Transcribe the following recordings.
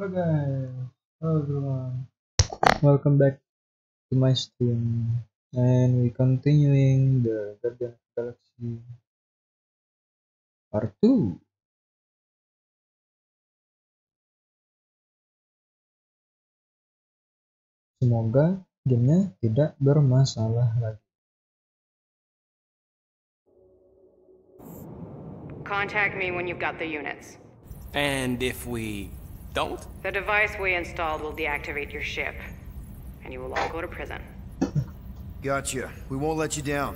Hello guys, hello everyone, welcome back to my stream, and we're continuing the Guardians of the Galaxy Part 2. Semoga gamenya tidak bermasalah lagi. Contact me when you've got the units. And if we don't? The device we installed will deactivate your ship, and you will all go to prison. Gotcha. We won't let you down.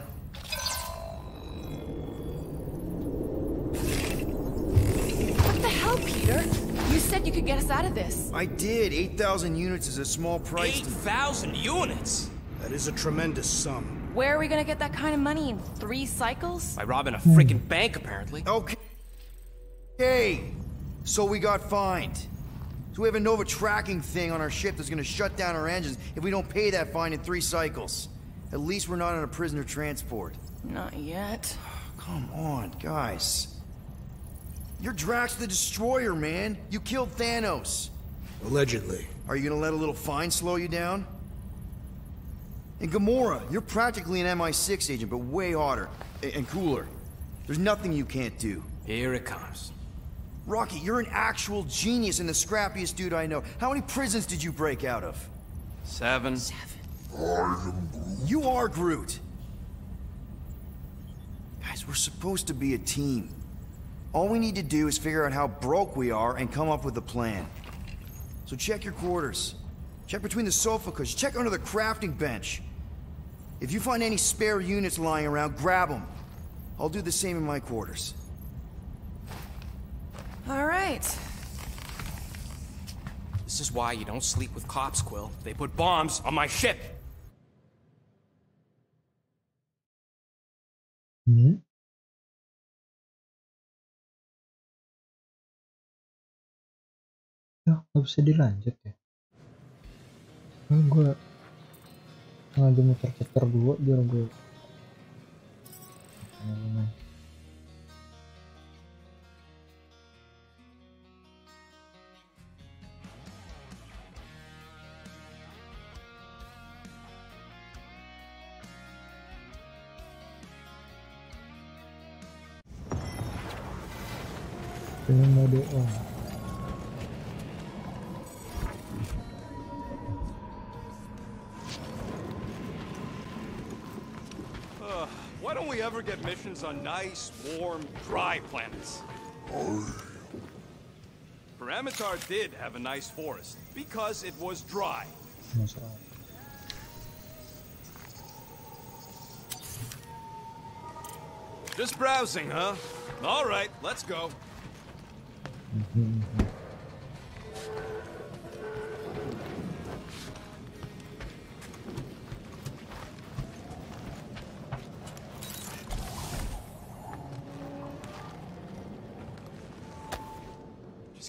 What the hell, Peter? You said you could get us out of this. I did. 8,000 units is a small price. 8,000 units? That is a tremendous sum. Where are we gonna get that kind of money in 3 cycles? By robbing a freaking bank, apparently. Okay. Hey! So we got fined. So we have a Nova tracking thing on our ship that's gonna shut down our engines if we don't pay that fine in 3 cycles. At least we're not on a prisoner transport. Not yet. Come on, guys. You're Drax the Destroyer, man. You killed Thanos. Allegedly. Are you gonna let a little fine slow you down? And Gamora, you're practically an MI6 agent, but way hotter and cooler. There's nothing you can't do. Here it comes. Rocket, you're an actual genius and the scrappiest dude I know. How many prisons did you break out of? 7. 7. You are Groot. Guys, we're supposed to be a team. All we need to do is figure out how broke we are and come up with a plan. So check your quarters. Check between the sofa cushions. Check under the crafting bench. If you find any spare units lying around, grab them. I'll do the same in my quarters. All right. This is why you don't sleep with cops, Quill. They put bombs on my ship. Mm-hmm. Ya, nggak bisa dilanjut ya. Gue ngadu muter-muter dulu biar gue. Mode on. Why don't we ever get missions on nice, warm, dry planets? Paramitar did have a nice forest because it was dry. That's right. Just browsing, huh? All right, let's go. Just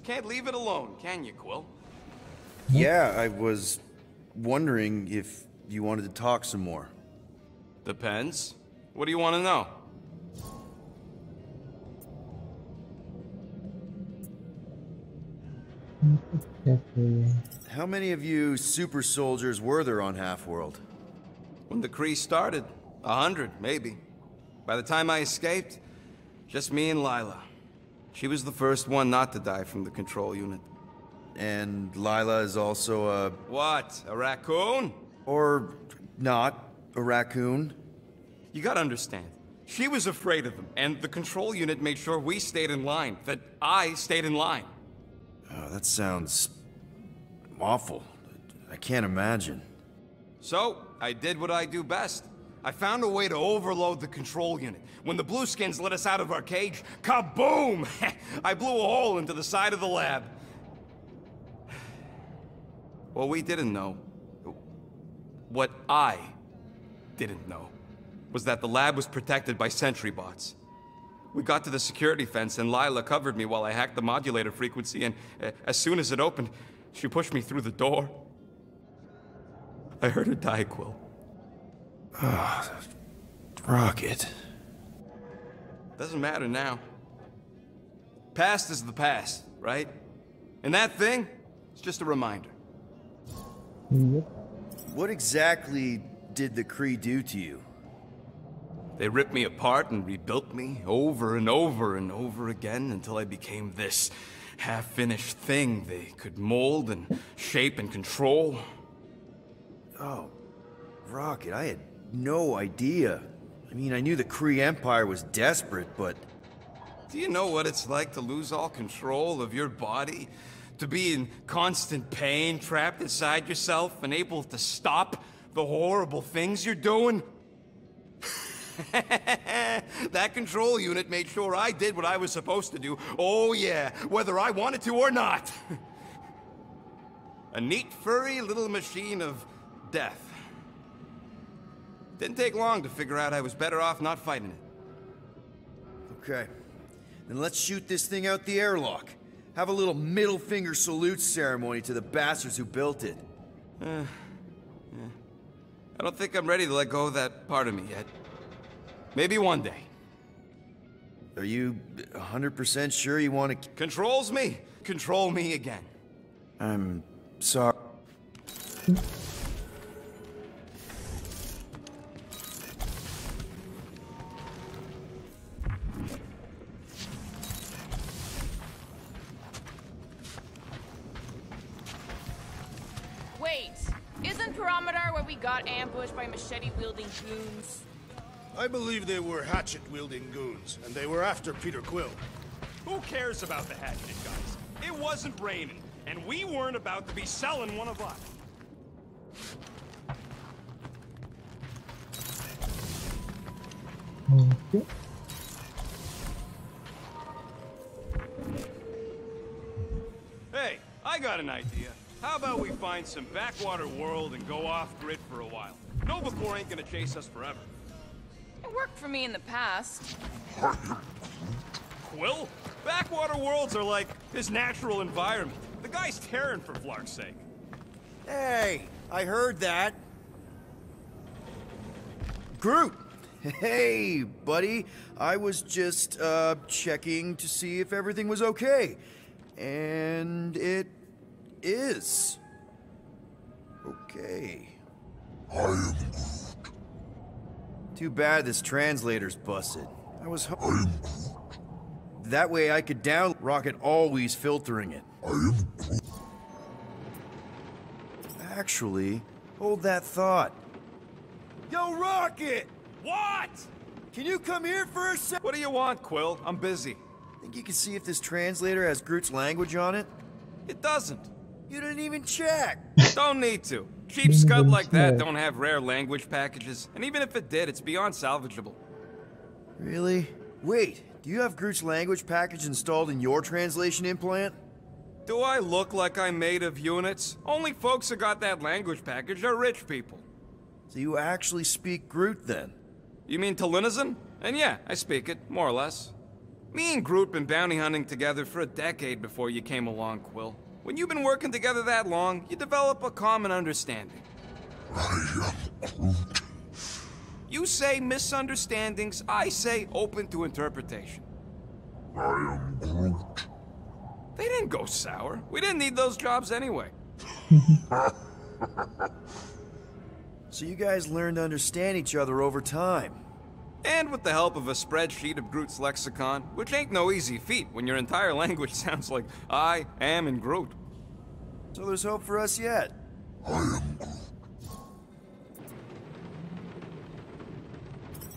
can't leave it alone, can you, Quill? Yeah, I was wondering if you wanted to talk some more. Depends. What do you want to know? How many of you super soldiers were there on Half-World? When the Kree started, 100, maybe. By the time I escaped, just me and Lila. She was the first one not to die from the control unit. And Lila is also a... What? A raccoon? Or not a raccoon? You gotta understand. She was afraid of them, and the control unit made sure we stayed in line, that I stayed in line. Oh, that sounds awful. I can't imagine. So, I did what I do best. I found a way to overload the control unit. When the Blueskins let us out of our cage, kaboom! I blew a hole into the side of the lab. Well, we didn't know. What I didn't know was that the lab was protected by sentry bots. We got to the security fence, and Lila covered me while I hacked the modulator frequency, and as soon as it opened, she pushed me through the door. I heard her die, Quill. Oh, Rocket. Doesn't matter now. Past is the past, right? And that thing? It's just a reminder. Yep. What exactly did the Kree do to you? They ripped me apart and rebuilt me over and over and over again until I became this half-finished thing they could mold and shape and control. Oh, Rocket, I had no idea. I mean, I knew the Kree Empire was desperate, but... Do you know what it's like to lose all control of your body? To be in constant pain, trapped inside yourself, unable to stop the horrible things you're doing? That control unit made sure I did what I was supposed to do, oh yeah, whether I wanted to or not. A neat, furry little machine of death. Didn't take long to figure out I was better off not fighting it. Okay, then let's shoot this thing out the airlock. Have a little middle finger salute ceremony to the bastards who built it. Yeah. I don't think I'm ready to let go of that part of me yet. Maybe one day. Are you 100% sure you want to... Controls me! Control me again. I'm sorry. Wait! Isn't Perimeter where we got ambushed by machete-wielding goons? I believe they were hatchet-wielding goons, and they were after Peter Quill. Who cares about the hatchet, guys? It wasn't raining, and we weren't about to be selling one of us. Okay. Hey, I got an idea. How about we find some backwater world and go off-grid for a while? Nova Corps ain't gonna chase us forever. It worked for me in the past. Quill? Backwater worlds are like his natural environment. The guy's Terran for Flark's sake. Hey, I heard that. Groot! Hey, buddy. I was just, checking to see if everything was okay. And it is. Okay. I am Groot. Too bad this translator's busted. I was hoping that way I could down Rocket always filtering it. Actually, hold that thought. Yo, Rocket! What? Can you come here for a sec? What do you want, Quill? I'm busy. Think you can see if this translator has Groot's language on it? It doesn't. You didn't even check. Don't need to. Cheap scud like that don't have rare language packages, and even if it did, it's beyond salvageable. Really? Wait, do you have Groot's language package installed in your translation implant? Do I look like I'm made of units? Only folks who got that language package are rich people. So you actually speak Groot, then? You mean Talinism? And yeah, I speak it, more or less. Me and Groot been bounty hunting together for a decade before you came along, Quill. When you've been working together that long, you develop a common understanding. I am Groot. You say misunderstandings, I say open to interpretation. I am Groot. They didn't go sour. We didn't need those jobs anyway. So you guys learned to understand each other over time. And with the help of a spreadsheet of Groot's lexicon, which ain't no easy feat when your entire language sounds like I am in Groot. So there's hope for us yet. I am Groot.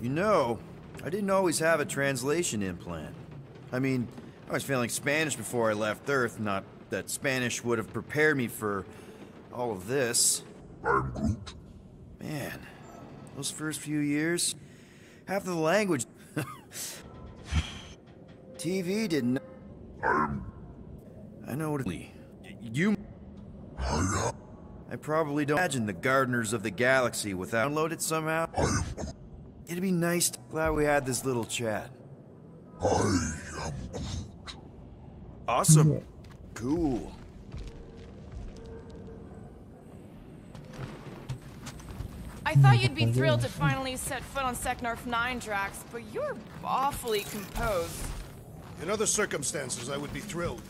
You know, I didn't always have a translation implant. I mean, I was failing Spanish before I left Earth, not that Spanish would have prepared me for all of this. I am Groot. Man, those first few years... half the language. TV didn't. I know what it. You. I probably don't imagine the Guardians of the Galaxy without download it somehow. It'd be nice. Glad we had this little chat. Awesome. Cool. I thought you'd be thrilled to finally set foot on Seknarf 9, Drax, but you're awfully composed. In other circumstances, I would be thrilled.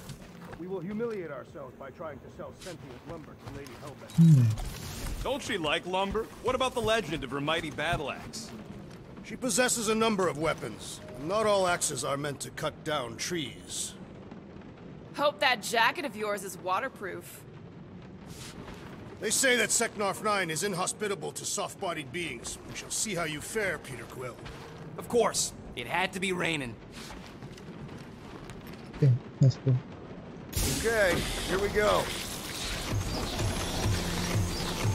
We will humiliate ourselves by trying to sell sentient lumber to Lady Hellbender. Don't she like lumber? What about the legend of her mighty battle axe? She possesses a number of weapons, and not all axes are meant to cut down trees. Hope that jacket of yours is waterproof. They say that Seknarf 9 is inhospitable to soft-bodied beings. We shall see how you fare, Peter Quill. Of course. It had to be raining. Okay, let's go. Okay, here we go.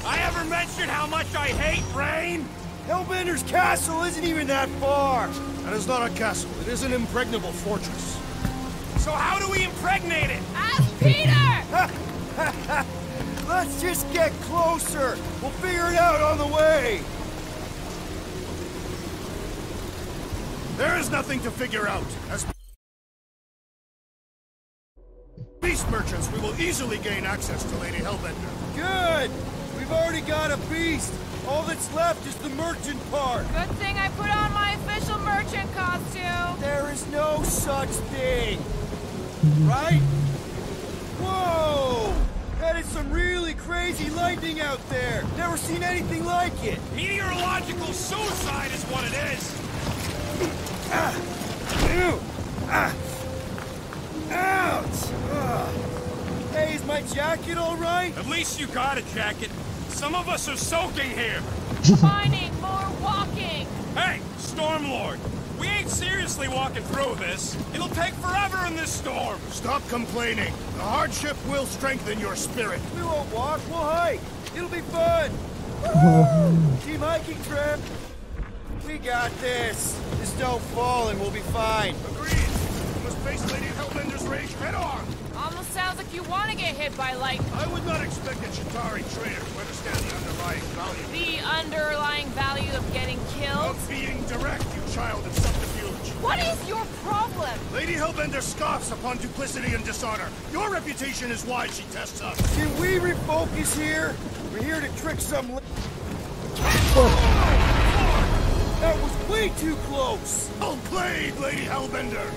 I ever mentioned how much I hate rain? Hellbender's castle isn't even that far. That is not a castle. It is an impregnable fortress. So how do we impregnate it? Ask Peter! Let's just get closer. We'll figure it out on the way. There is nothing to figure out. As beast merchants, we will easily gain access to Lady Hellbender. Good! We've already got a beast. All that's left is the merchant part. Good thing I put on my official merchant costume. There is no such thing. Right? Whoa! That is some really crazy lightning out there. Never seen anything like it. Meteorological suicide is what it is. Ouch! Hey, is my jacket all right? At least you got a jacket. Some of us are soaking here. Finding more walking. Hey, Stormlord, we ain't seriously walking through this. It'll take forever in this storm. Stop complaining. The hardship will strengthen your spirit. We won't walk, we'll hike. It'll be fun. Team hiking trip. We got this. Just don't fall and we'll be fine. Agreed. We must face Lady Hellbender's rage head on. Almost sounds like you want to get hit by lightning. I would not expect a Chitauri trader to understand the underlying value. The underlying value of getting killed? Of being direct, you child of subterfuge. What is your problem? Lady Hellbender scoffs upon duplicity and dishonor. Your reputation is why she tests us. Can we refocus here? We're here to trick some... That was way too close! Well played, Lady Hellbender!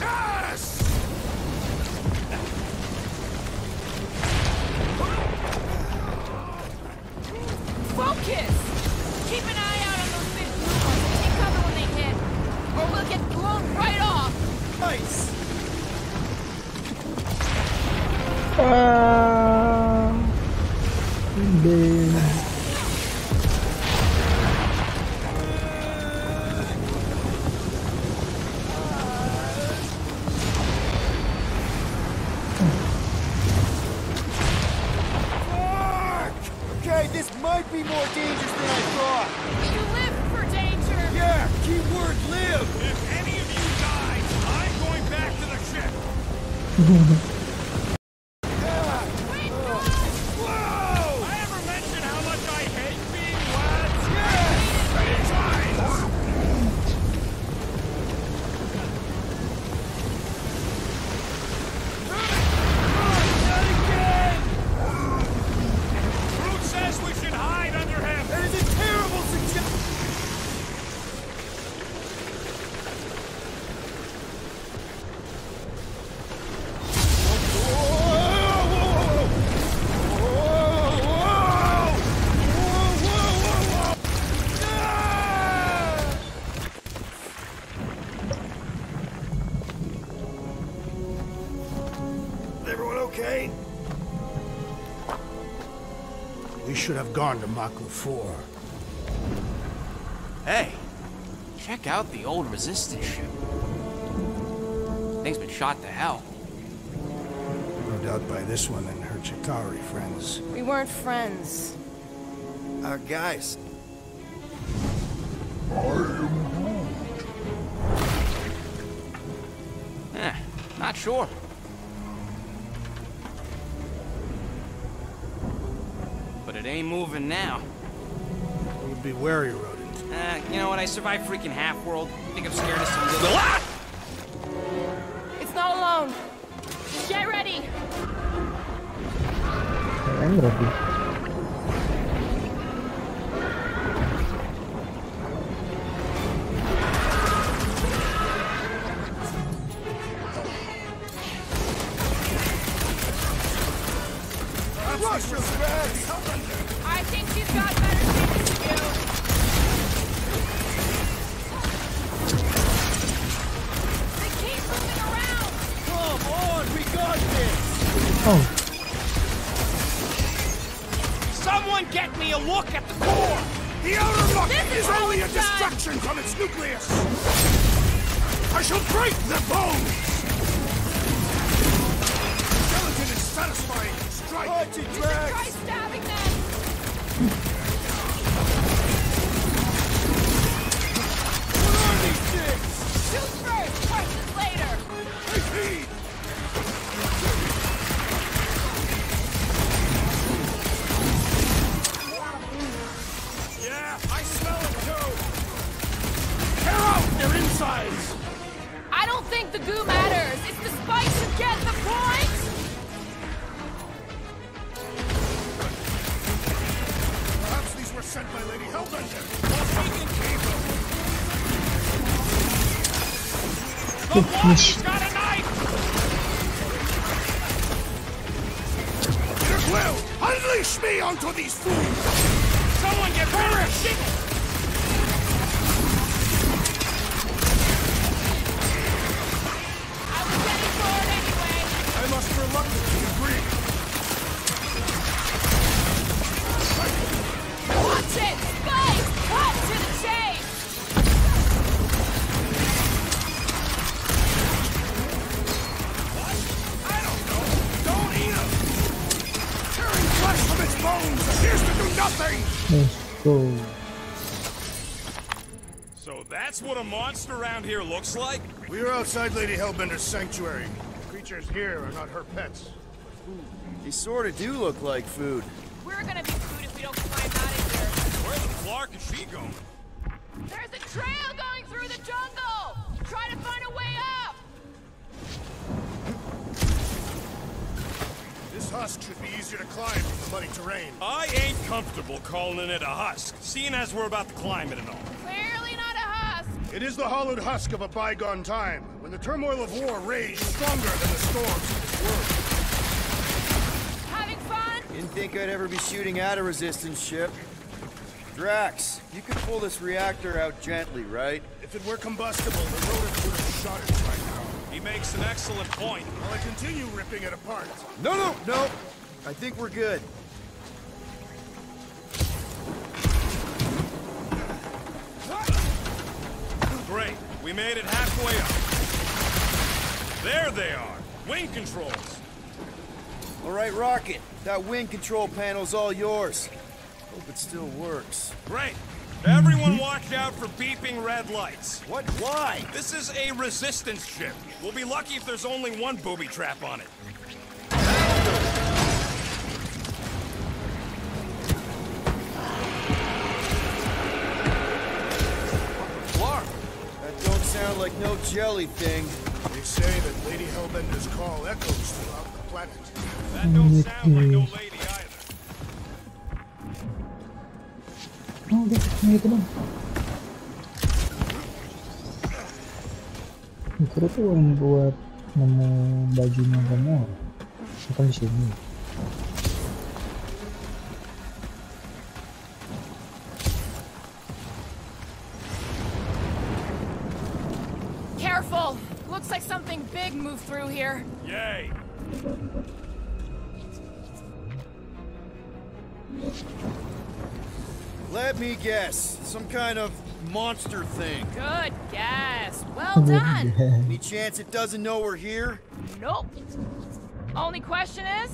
Yes! Focus! Keep an eye out on those big blue ones. Take cover when they hit, or we'll get blown right off! Nice! Should have gone to Mako 4. Hey, check out the old resistance ship. Thing's been shot to hell. No doubt by this one and her Chitauri friends. We weren't friends. Our guys. I am Groot. Not sure. Ain't moving now. You would be wary, Rodent. You know what? I survived freaking half-world. I think I'm scared of some little... It's not alone. Just get ready. I'm ready. Watch your backs! I think you've got better things to do. They keep moving around! Come on, we got this! Oh. Someone get me a look at the core! The outer rocket is only a distraction from its nucleus! I shall break the bones! Satisfying! Strike! Archie, Drax! Try stabbing them! What are these things? Shoot first, punches later! Take heed! Yeah, I smell it too! Tear out their insides! I don't think the goo matters! It's the spikes who get the point! Sent by Lady Hellbender. The one's got a knife! Peter Quill, unleash me onto these fools! Someone get rid of shit! I was heading for it anyway! I must reluctantly agree. Watch it! Spike! Cut to the chase! What? I don't know! Don't eat him! Tearing flesh from its bones appears to do nothing! Let's go. So that's what a monster around here looks like? We are outside Lady Hellbender's sanctuary. The creatures here are not her pets, but food. They sort of do look like food. We're gonna be food if we don't climb out of here. Where the Clark is she going? There's a trail going through the jungle! Try to find a way up! This husk should be easier to climb from the muddy terrain. I ain't comfortable calling it a husk, seeing as we're about to climb it and all. Clearly not a husk! It is the hollowed husk of a bygone time, when the turmoil of war raged stronger than the storms of this world. Didn't think I'd ever be shooting at a resistance ship. Drax, you could pull this reactor out gently, right? If it were combustible, the rodent would have shot it right now. He makes an excellent point. While I continue ripping it apart. No. I think we're good. Great. We made it halfway up. There they are. Wing controls. All right, Rocket, that wing control panel's all yours. Hope it still works. Great. Everyone watch out for beeping red lights. What? Why? This is a resistance ship. We'll be lucky if there's only one booby trap on it. Clark! That don't sound like no jelly thing. They say that Lady Hellbender's call echoes throughout the planet. That don't sound like no lady either. Oh, that's me, come on. Itu tuh yang buat nemu bajunya Gamora. Bukan di sini. Careful. Looks like something big moved through here. Yay. Let me guess. Some kind of monster thing. Good guess. Well done. Any chance it doesn't know we're here? Nope. Only question is,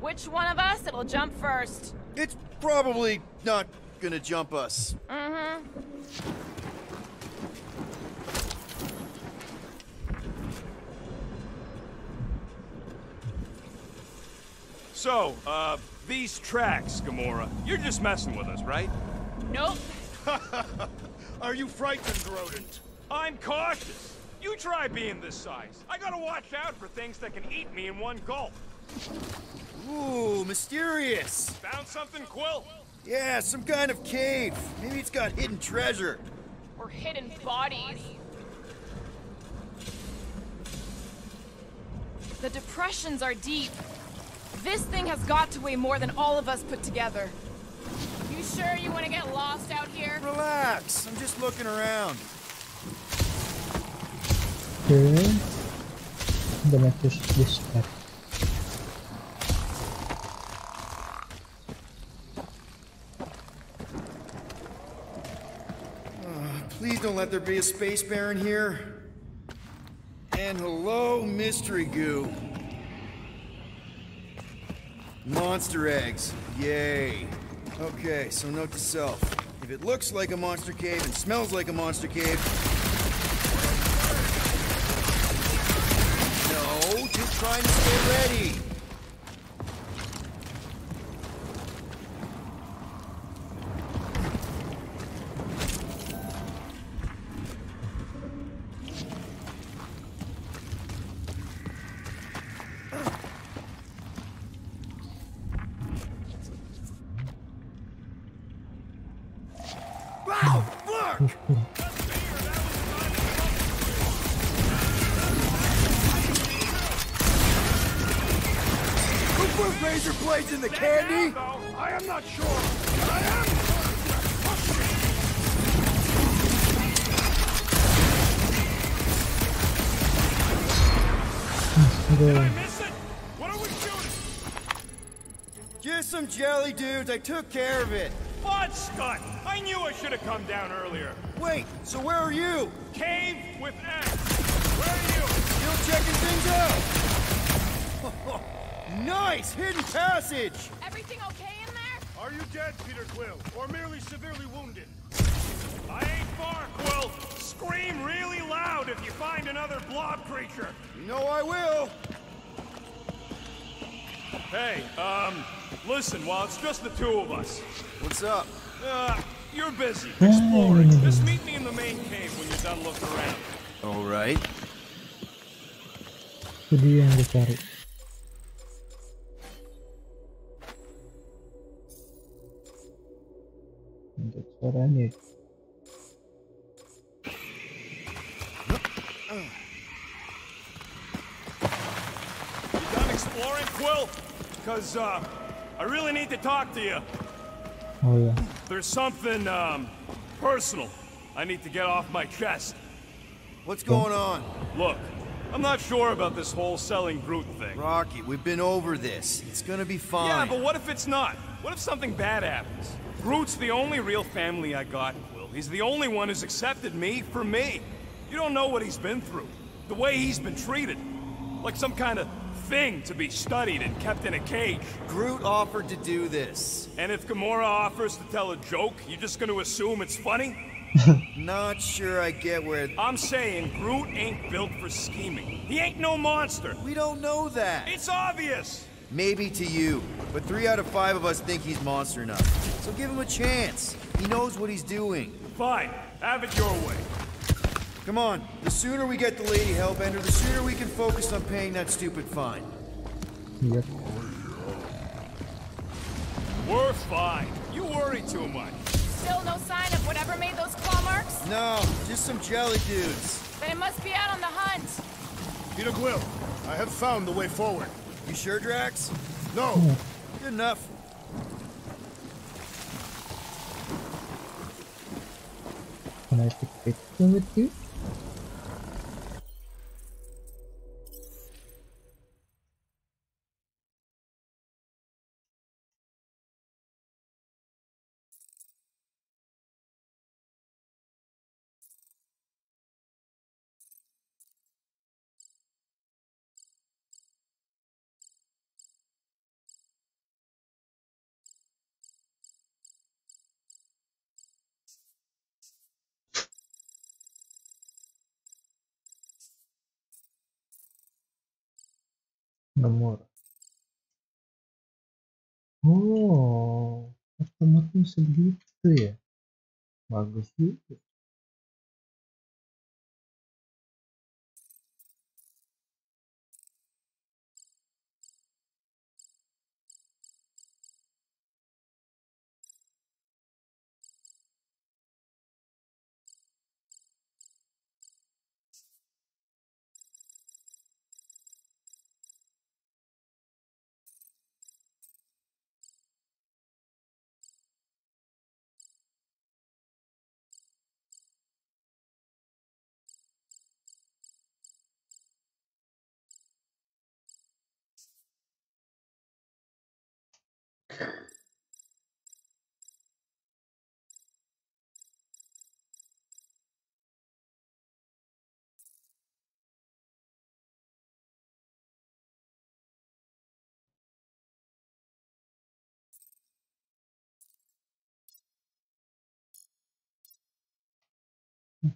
which one of us it'll jump first? It's probably not gonna jump us. Mm-hmm. So, these tracks, Gamora, you're just messing with us, right? Nope. Are you frightened, rodent? I'm cautious. You try being this size. I gotta watch out for things that can eat me in one gulp. Ooh, mysterious. Found something, Quill? Yeah, some kind of cave. Maybe it's got hidden treasure. Or hidden bodies. The depressions are deep. This thing has got to weigh more than all of us put together. You sure you want to get lost out here? Relax, I'm just looking around. Okay. I'm gonna push this back. Please don't let there be a space baron here. And hello, mystery goo. Monster eggs. Yay. Okay, so note to self. If it looks like a monster cave and smells like a monster cave... No, just trying to stay ready. Jelly dudes, I took care of it. But Scott, I knew I should have come down earlier. Wait, so where are you? Cave with X. Where are you? Still checking things out. Nice hidden passage. Everything okay in there? Are you dead, Peter Quill, or merely severely wounded? I ain't far, Quill. Scream really loud if you find another blob creature. You know I will. Hey, listen, while it's just the two of us. What's up? You're busy exploring. Just meet me in the main cave when you're done looking around. All right. Could you end the party? That's what I need. You done exploring, Quill? Because, I really need to talk to you. Oh, yeah. There's something, personal I need to get off my chest. What's going on? Look, I'm not sure about this whole selling Groot thing. Rocky, we've been over this. It's gonna be fine. Yeah, but what if it's not? What if something bad happens? Groot's the only real family I got, Will. He's the only one who's accepted me for me. You don't know what he's been through. The way he's been treated. Like some kind of... thing to be studied and kept in a cage. Groot offered to do this. And if Gamora offers to tell a joke, you're just gonna assume it's funny? Not sure I get where... I'm saying Groot ain't built for scheming. He ain't no monster. We don't know that. It's obvious. Maybe to you, but 3 out of 5 of us think he's monster enough. So give him a chance. He knows what he's doing. Fine, have it your way. Come on, the sooner we get the Lady Hellbender, the sooner we can focus on paying that stupid fine. Yep. We're fine. You worry too much. Still no sign of whatever made those claw marks? No, just some jelly dudes. They must be out on the hunt. Peter Quill, I have found the way forward. You sure, Drax? No. Good enough. Can I take a picture with you? Gamora. Oh, otomatis segitu ya. Bagus juga.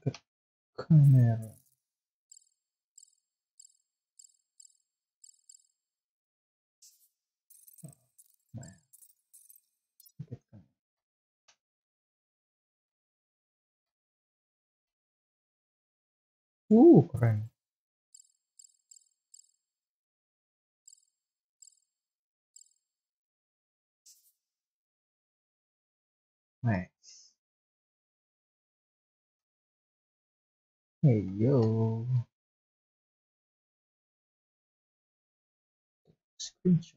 The camera. Oh, man. Look at that. Ooh, right. Nice. Hey yo, screenshot.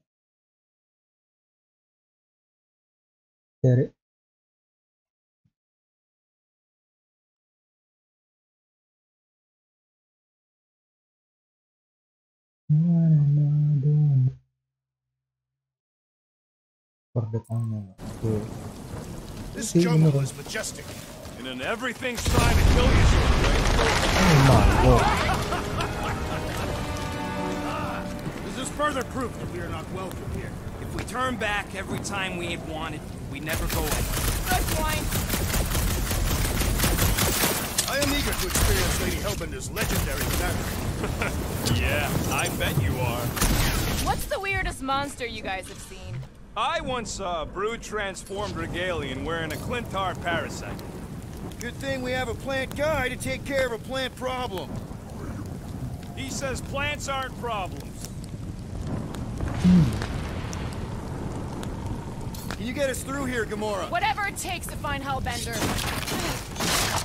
Get it? What am I doing? For the thumbnail. Okay. This jungle is majestic, and then everything's trying to kill you. Oh my lord. This is further proof that we are not welcome here. If we turn back every time we had wanted, we never go away. Good point. I am eager to experience Lady Hellbender's legendary magic. Yeah, I bet you are. What's the weirdest monster you guys have seen? I once saw a brood transformed regalian wearing a Clintar parasite. Good thing we have a plant guy to take care of a plant problem. He says plants aren't problems. Can you get us through here, Gamora? Whatever it takes to find Hellbender.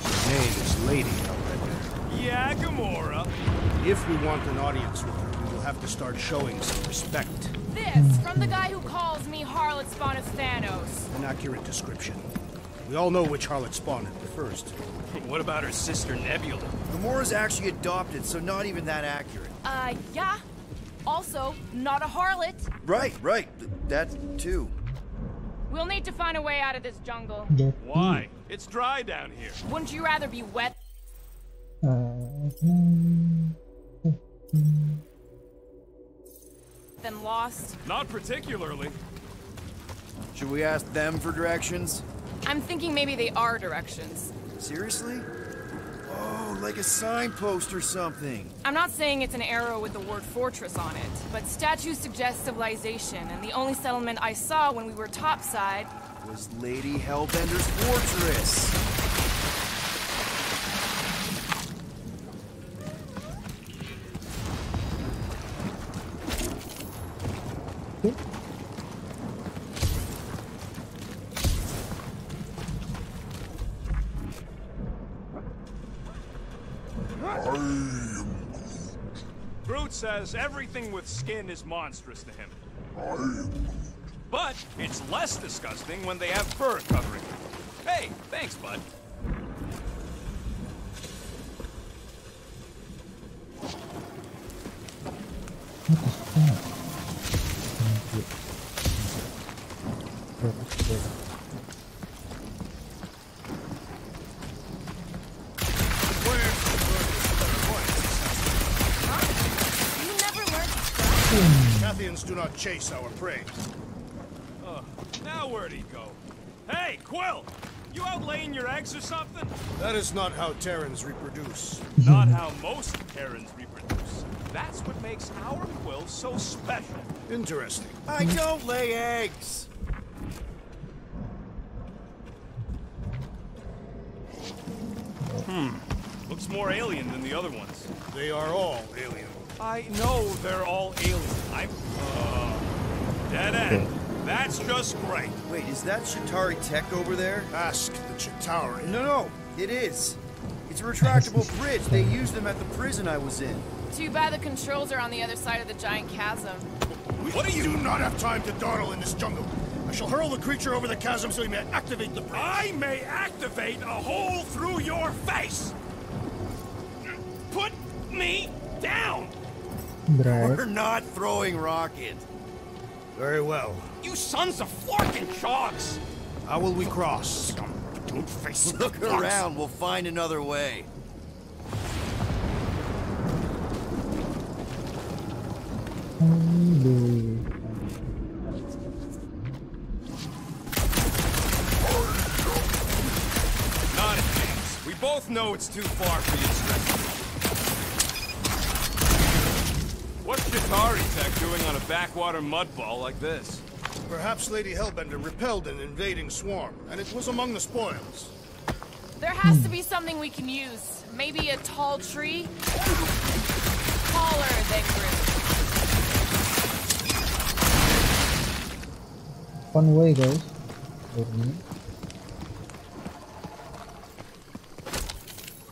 His name is Lady Hellbender. Yeah, Gamora. If we want an audience with her, we'll have to start showing some respect. This, from the guy who calls me Harlot Spawn of Thanos. An accurate description. We all know which harlot Spawn it refers to. What about her sister Nebula? Gamora's actually adopted, so not even that accurate. Yeah. Also, not a harlot. Right. That too. We'll need to find a way out of this jungle. Why? It's dry down here. Wouldn't you rather be wet? Than lost? Not particularly. Should we ask them for directions? I'm thinking maybe they are directions. Seriously? Oh, like a signpost or something. I'm not saying it's an arrow with the word fortress on it, but statues suggest civilization, and the only settlement I saw when we were topside was Lady Hellbender's fortress. Says everything with skin is monstrous to him. But it's less disgusting when they have fur covering it. Hey, thanks, bud. Do not chase our prey. Now where'd he go? Hey, Quill! You out laying your eggs or something? That is not how Terrans reproduce. Not how most Terrans reproduce. That's what makes our Quill so special. Interesting. I don't lay eggs! Looks more alien than the other ones. They are all alien. I know they're all aliens. Dead end. That's just great. Wait, is that Chitauri tech over there? Ask the Chitauri. No, it is. It's a retractable bridge. They used them at the prison I was in. Too bad the controls are on the other side of the giant chasm. What do you do? Not have time to dawdle in this jungle. I shall hurl the creature over the chasm so he may activate the bridge. I may activate a hole through your face. Put me down. We're not throwing Rocket. Very well. You sons of flarkin' chogs! How will we cross? Don't face it. Look around, we'll find another way. Not a chance. We both know it's too far for you to rescue. What's Chitauri Tech doing on a backwater mudball like this? Perhaps Lady Hellbender repelled an invading swarm, and it was among the spoils. There has to be something we can use. Maybe a tall tree? Taller than Groot. Fun way, guys.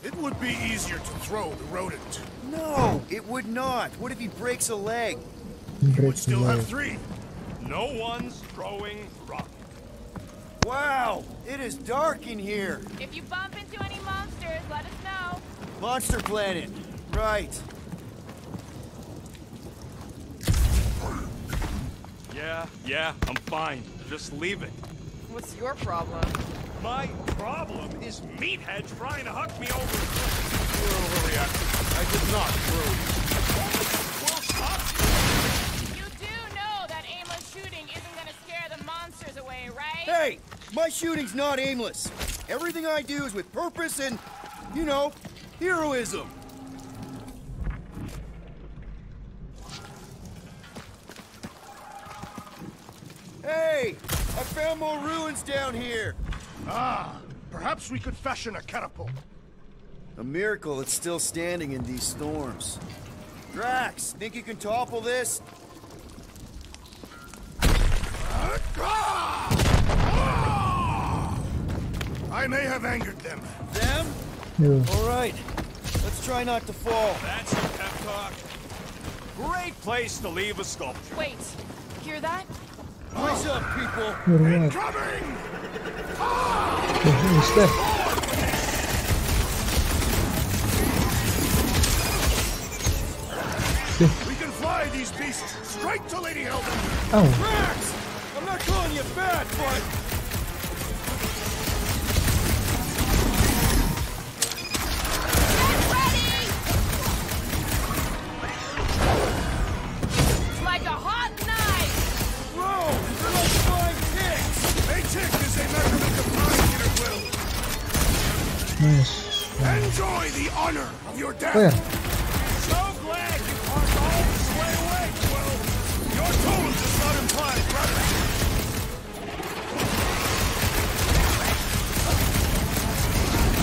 It would be easier to throw the rodent. No, it would not. What if he breaks a leg? You would still have three. No one's throwing rock. Wow, it is dark in here. If you bump into any monsters, let us know. Monster planet, right. Yeah, I'm fine. Just leave it. What's your problem? My problem is Meathead trying to huck me over. You're overreacting. I did not throw you. You do know that aimless shooting isn't gonna scare the monsters away, right? Hey, my shooting's not aimless. Everything I do is with purpose and, you know, heroism. Hey! I found more ruins down here! Ah! Perhaps we could fashion a catapult. A miracle it's still standing in these storms. Drax, think you can topple this? I may have angered them. Them? Yeah. Alright. Let's try not to fall. That's a pep talk. Great place to leave a sculpture. Wait. Hear that? What's up, people? Incoming! We can fly these beasts straight to Lady Hellbender. Oh. Drax! I'm not calling you bad, but... It's like a hot night! Nice. Enjoy the honor of your death. Yeah. So glad you parked all this way away, Quill. Your tool does not imply gratitude.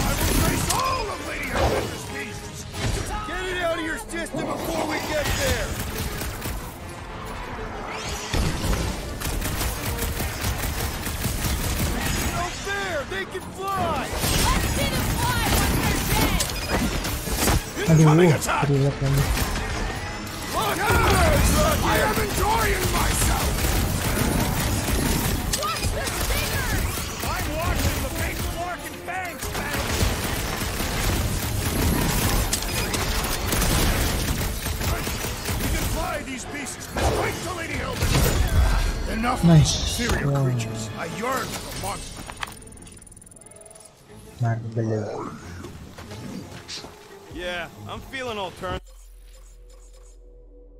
I will trace all of Lady Hellbender's beasts. Get it out of your system before we get there. They can fly! Let's see them fly once they're dead! Incoming attack! Look out! I am enjoying myself! Watch the stinger! I'm watching the big fork and fangs battle! We can fly these beasts straight to Lady Hellbender! Enough serial creatures. I yearn for monsters. Yeah, I'm feeling alternative.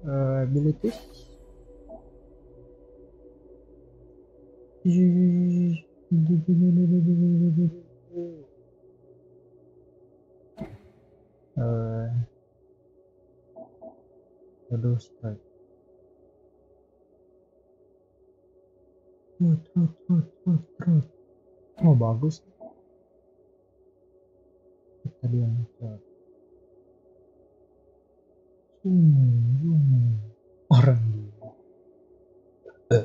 Abilities. Those type. Oh, bagus. Katathian. Orang. Good.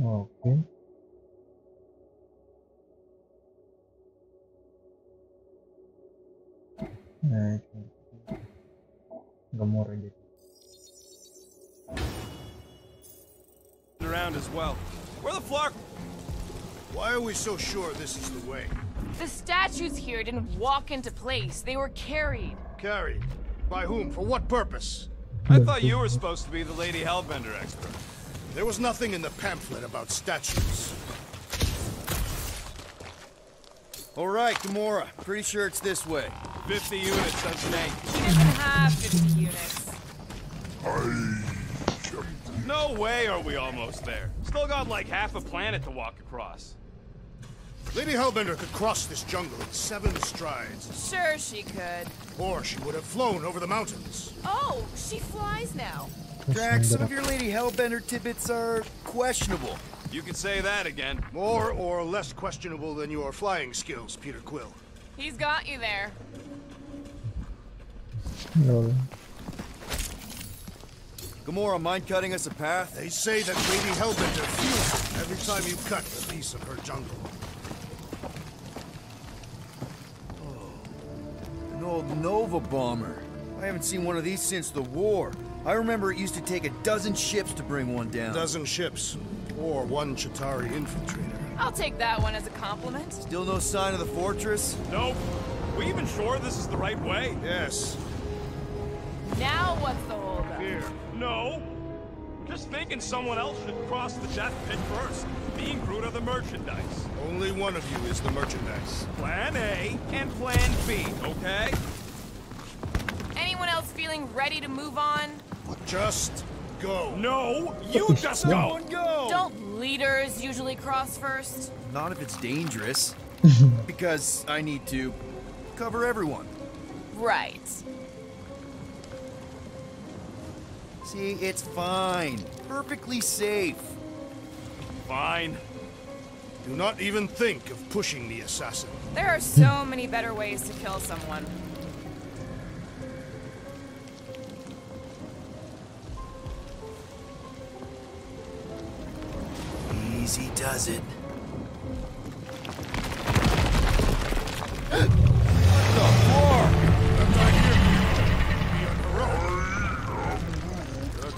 Okay. Gamora did. Around as well. Where the flock? Why are we so sure this is the way? The statues here didn't walk into place. They were carried. Carried? By whom? For what purpose? I thought you were supposed to be the Lady Hellbender expert. There was nothing in the pamphlet about statues. All right, Gamora. Pretty sure it's this way. 50 units, that's Nate. She doesn't have 50 units. No way are we almost there. Still got like half a planet to walk across. Lady Hellbender could cross this jungle in 7 strides. Sure she could. Or she would have flown over the mountains. Oh, she flies now. Drax, some of your Lady Hellbender tidbits are questionable. You could say that again. More or less questionable than your flying skills, Peter Quill. He's got you there. No. Gamora, mind cutting us a path? They say that Lady Hellbender feels it every time you cut a piece of her jungle. Oh, an old Nova bomber. I haven't seen one of these since the war. I remember it used to take 12 ships to bring one down. 12 ships, or 1 Chitauri infiltrator. I'll take that one as a compliment. Still no sign of the fortress? Nope. We even sure this is the right way? Yes. Now what's the holdup? Here. No! Just thinking someone else should cross the death pit first. Being Groot of the merchandise. Only one of you is the merchandise. Plan A and Plan B, okay? Anyone else feeling ready to move on? Just go. No, you just go. Go. Don't leaders usually cross first? Not if it's dangerous. Because I need to cover everyone. Right. See, it's fine. Perfectly safe. Fine. Do not even think of pushing the assassin. There are so many better ways to kill someone. Easy does it.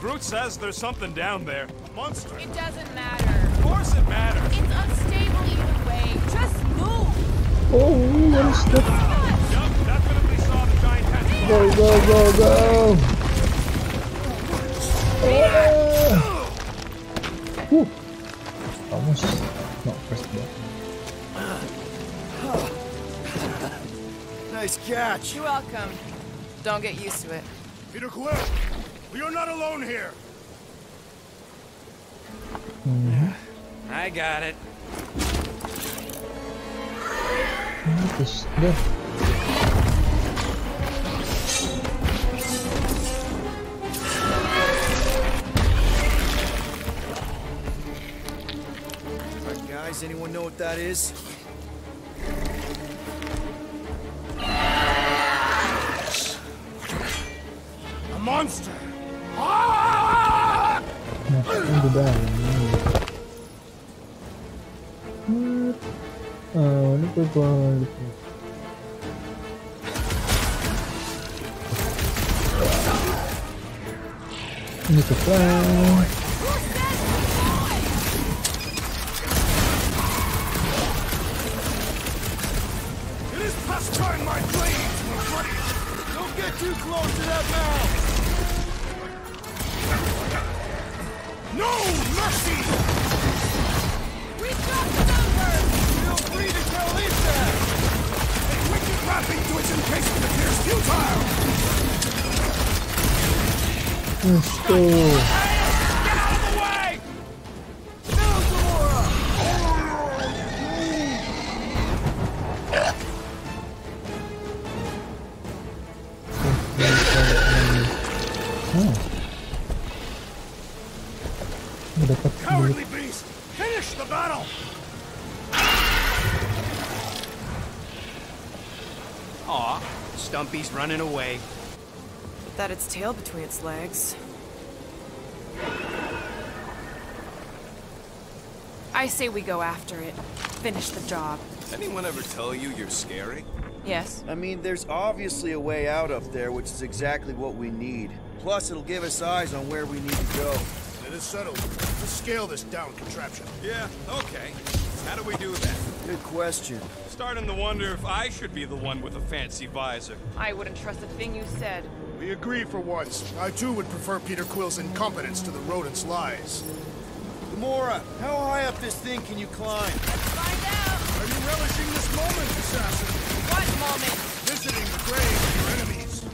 Groot says there's something down there. Monster. It doesn't matter. Of course it matters. It's unstable either way. Just move. Oh, what is that? Yup, that's what we saw the giant hand. Go, go, go, go. Oh. Whew. Almost not pressed yet. Nice catch. You're welcome. Don't get used to it. Peter Quill. We are not alone here. I got it. What is this? Alright, guys, anyone know what that is? A monster. It is past time my blades were bloody. Don't get too close to that mouth. No mercy! We've got the numbers! Feel free to tell Lisa! A wicked rapping to its encasement appears futile! Let's go! Get out of the way! No, Gamora! Oh. Cowardly beast! Finish the battle! Aw, Stumpy's running away. Put that its tail between its legs. I say we go after it. Finish the job. Anyone ever tell you you're scary? Yes. I mean, there's obviously a way out up there, which is exactly what we need. Plus, it'll give us eyes on where we need to go. It is settled. Let's scale this down contraption. Yeah, okay. How do we do that? Good question. Starting to wonder if I should be the one with a fancy visor. I wouldn't trust a thing you said. We agree for once. I too would prefer Peter Quill's incompetence to the rodent's lies. Gamora, how high up this thing can you climb? Let's find out! Are you relishing this moment, assassin? What moment? Visiting the graves of your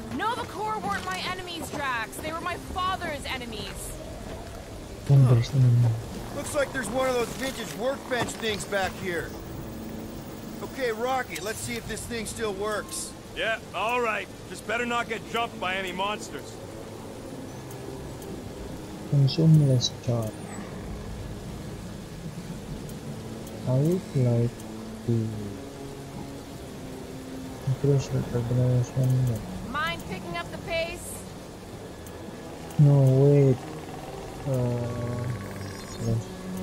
enemies. Nova Corps weren't my enemies, Drax. They were my father's enemies. Looks like there's one of those vintage workbench things back here. Okay, Rocket, let's see if this thing still works. Yeah, all right. Just better not get jumped by any monsters. Consume less charge. I would like to increase recognition. Mind picking up the pace? No, wait.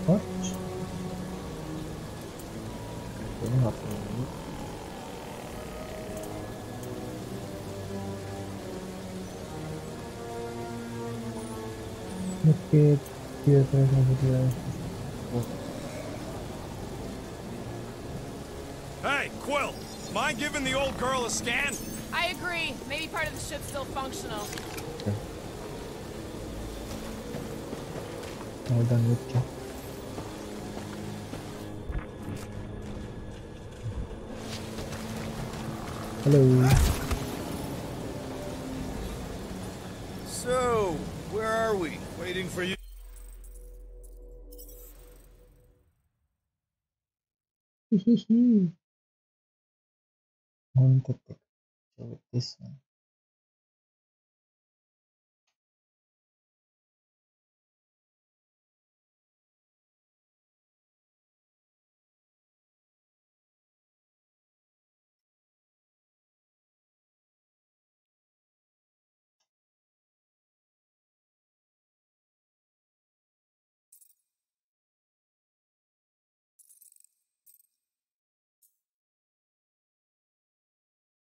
What? Okay, here Hey, Quill! Mind giving the old girl a scan? I agree. Maybe part of the ship's still functional. Okay. All done with you. Hello. So, where are we? Waiting for you. One to take. So with this one.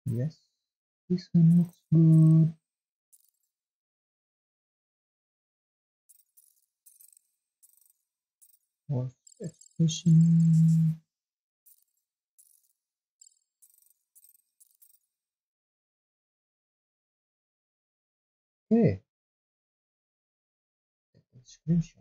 Yes, this one looks good. What's the expression? Okay. Expression.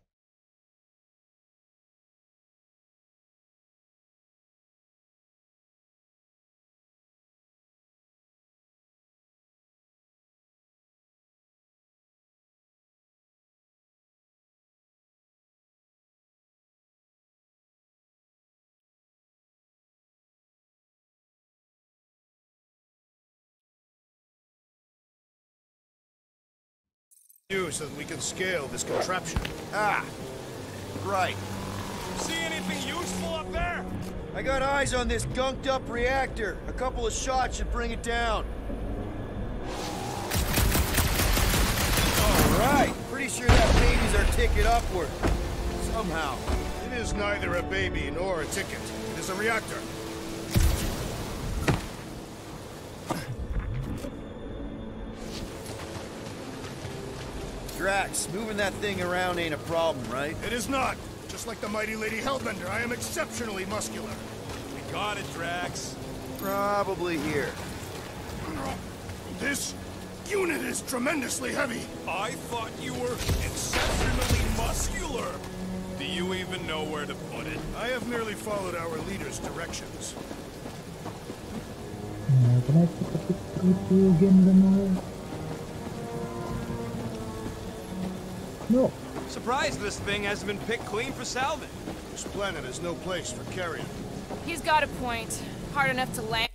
So that we can scale this contraption. Ah, right. See anything useful up there? I got eyes on this gunked up reactor. A couple of shots should bring it down. All right, pretty sure that baby's our ticket upward. Somehow. It is neither a baby nor a ticket. It is a reactor. Drax, moving that thing around ain't a problem, right? It is not. Just like the mighty Lady Hellbender, I am exceptionally muscular. We got it, Drax. Probably here. This unit is tremendously heavy. I thought you were exceptionally muscular. Do you even know where to put it? I have merely followed our leader's directions. Can I put you again, Gamora? No. Surprised this thing hasn't been picked clean for salvage. This planet is no place for carrion. He's got a point. Hard enough to land.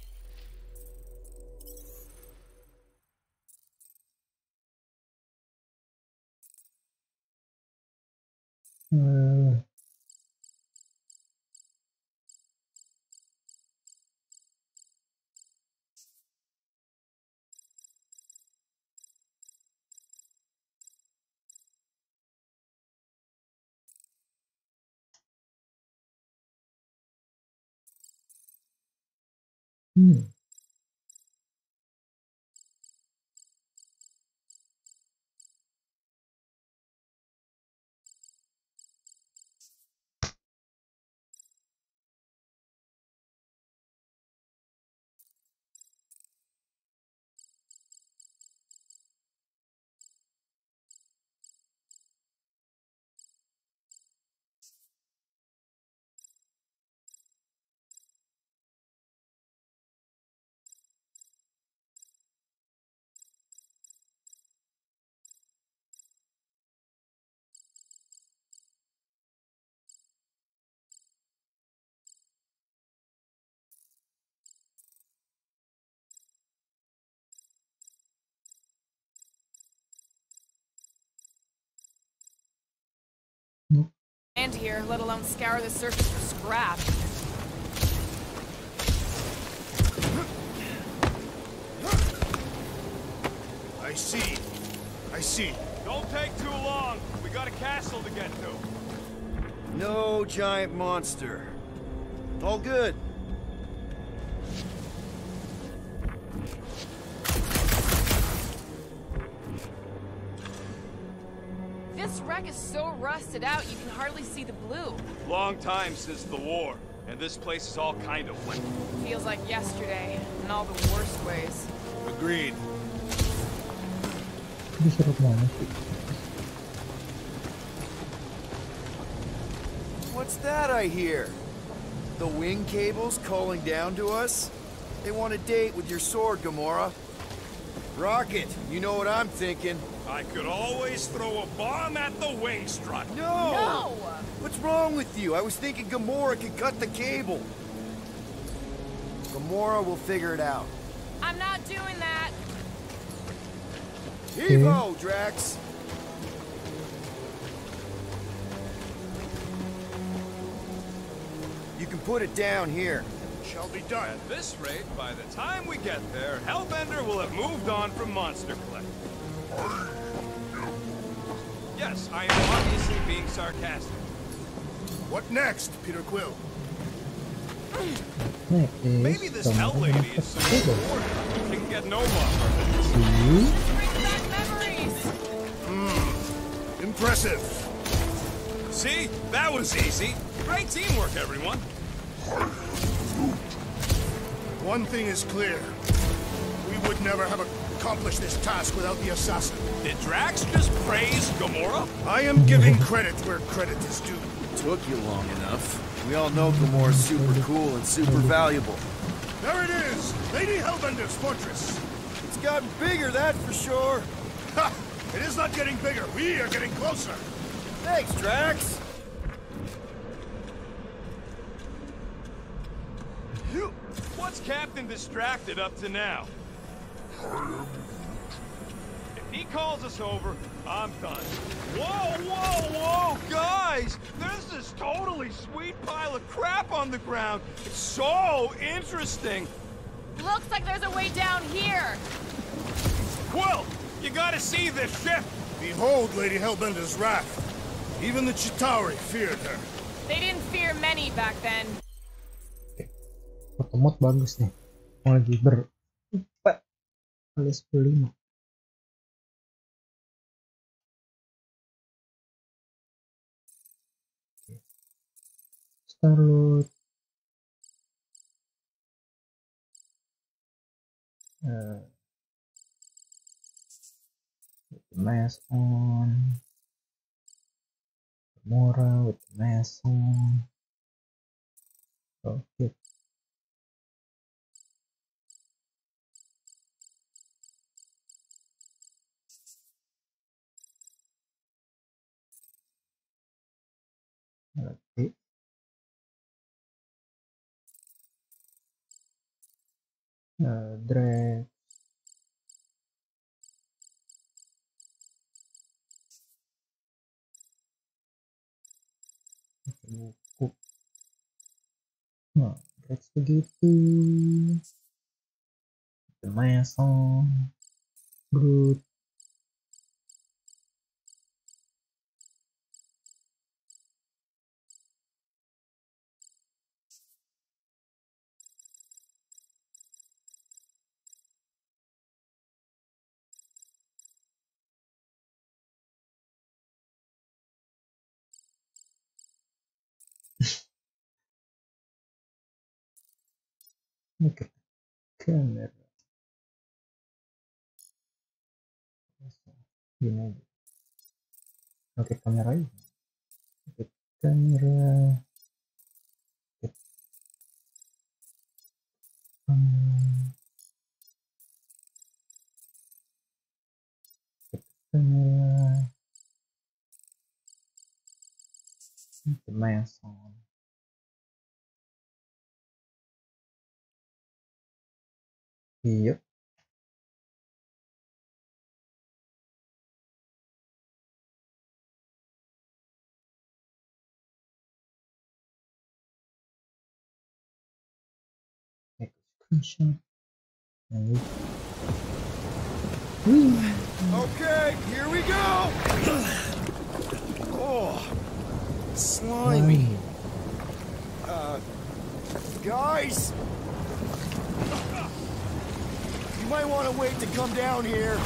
Nope. Land here, let alone scour the surface for scrap. I see. I see. Don't take too long. We got a castle to get to. No giant monster. All good. This wreck is so rusted out you can hardly see the blue. Long time since the war, and this place is all kind of wet. Feels like yesterday, in all the worst ways. Agreed. What's that I hear? The wing cables calling down to us? They want a date with your sword, Gamora. Rocket, you know what I'm thinking. I could always throw a bomb at the wing strut. No! No! What's wrong with you? I was thinking Gamora could cut the cable. Gamora will figure it out. I'm not doing that. Evo, Drax! You can put it down here. Shall be done. At this rate, by the time we get there, Hellbender will have moved on from monster collecting. Yes, I am obviously being sarcastic. What next, Peter Quill? Maybe this hell lady is so important we can get Nova from this. Bring back memories! Impressive. See? That was easy. Great teamwork, everyone. One thing is clear. We would never have accomplished this task without the assassin. Did Drax just praise Gamora? I am giving credit where credit is due. Took you long enough. We all know Gamora's super cool and super valuable. There it is! Lady Hellbender's fortress! It's gotten bigger, that for sure. Ha! It is not getting bigger. We are getting closer. Thanks, Drax. What's Captain distracted up to now? If he calls us over, I'm done. Whoa, whoa, whoa, guys! There's this totally sweet pile of crap on the ground. It's so interesting. Looks like there's a way down here. Quill, you gotta see this ship. Behold, Lady Hellbender's wrath. Even the Chitauri feared her. They didn't fear many back then. Otomot bagus nih. Lagi berempat alias berlima. Star-Lord. With the mask on. Gamora with the mask on. Okay. Okay. Drag. Cukup. Nah, drag segitu. Masong. Groot. Look at the camera. Look at camera. Look at camera. Look at camera. Look at the mask on. Yep. Sure. Right. Okay, here we go. Oh, slimy. Guys, you might want to wait to come down here.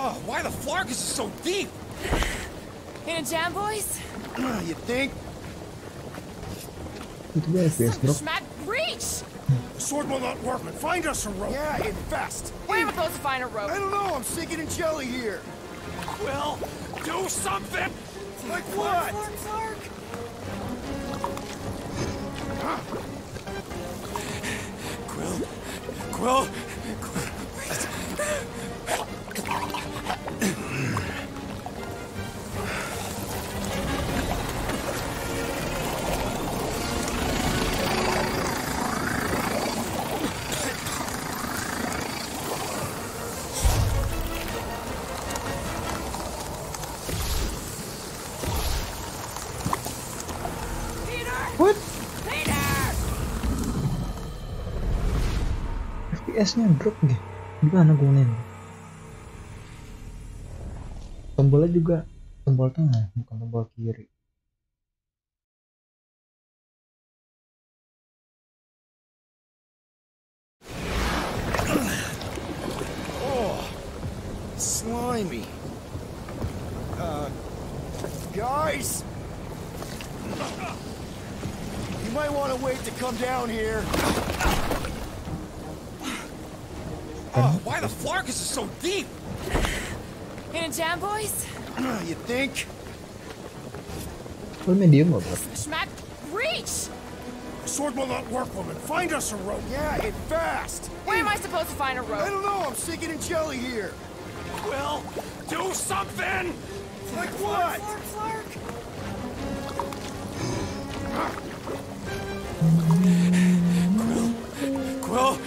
Oh, why the Flarkus is so deep? In a jam, boys? You think? Smack breach! The sword will not work, but find us a rope. Yeah, invest. Where am I supposed to find a rope? I don't know, I'm sinking in jelly here. Well, do something! Like what? Quill, PS-nya drop nih, gimana gunain? Tombolnya juga tombol tengah, bukan tombol kiri. Oh, slimy. Guys, you might want to wait to come down here. Oh, why the Flarkus is so deep? In a jam, boys? You think? What medium of us? Smack breach! The sword will not work, woman. Find us a rope. Yeah, and fast. Where am I supposed to find a rope? I don't know. I'm sinking in jelly here. Well, do something! Like what? Quill.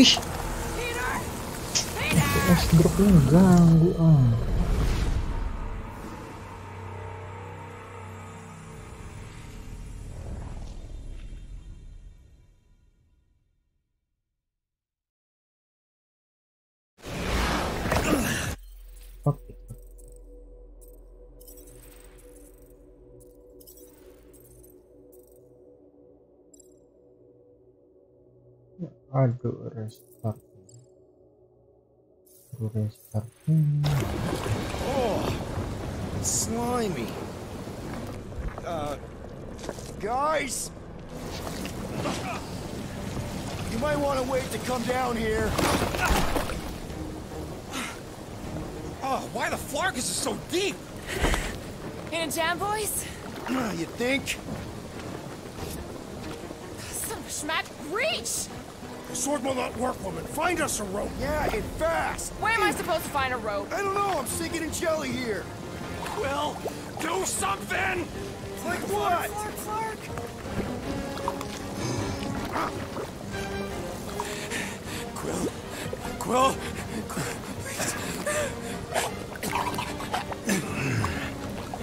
Ish. Es grupnya ganggu ah. Restart. Oh, slimy. Guys, you might want to wait to come down here. Oh, why the Flarkus is so deep? In a jam, boys? You think? Some smack breach. The sword will not work, woman. Find us a rope. Yeah, and fast. Where am I supposed to find a rope? I don't know. I'm sinking in jelly here. Well, do something. Like what? Quill.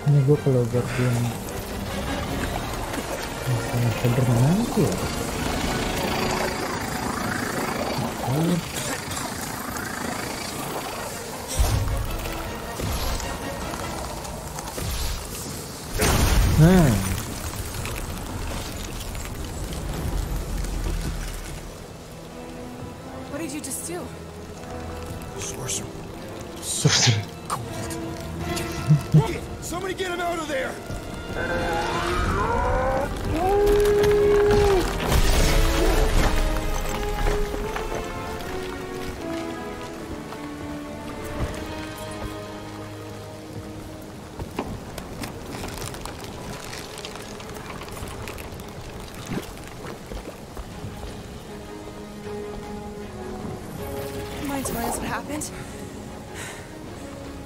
Ini gue kalau Guardian nanti ya. What did you just do? Sorcerer. Sorcerer. Cold. Rocket, somebody get him out of there.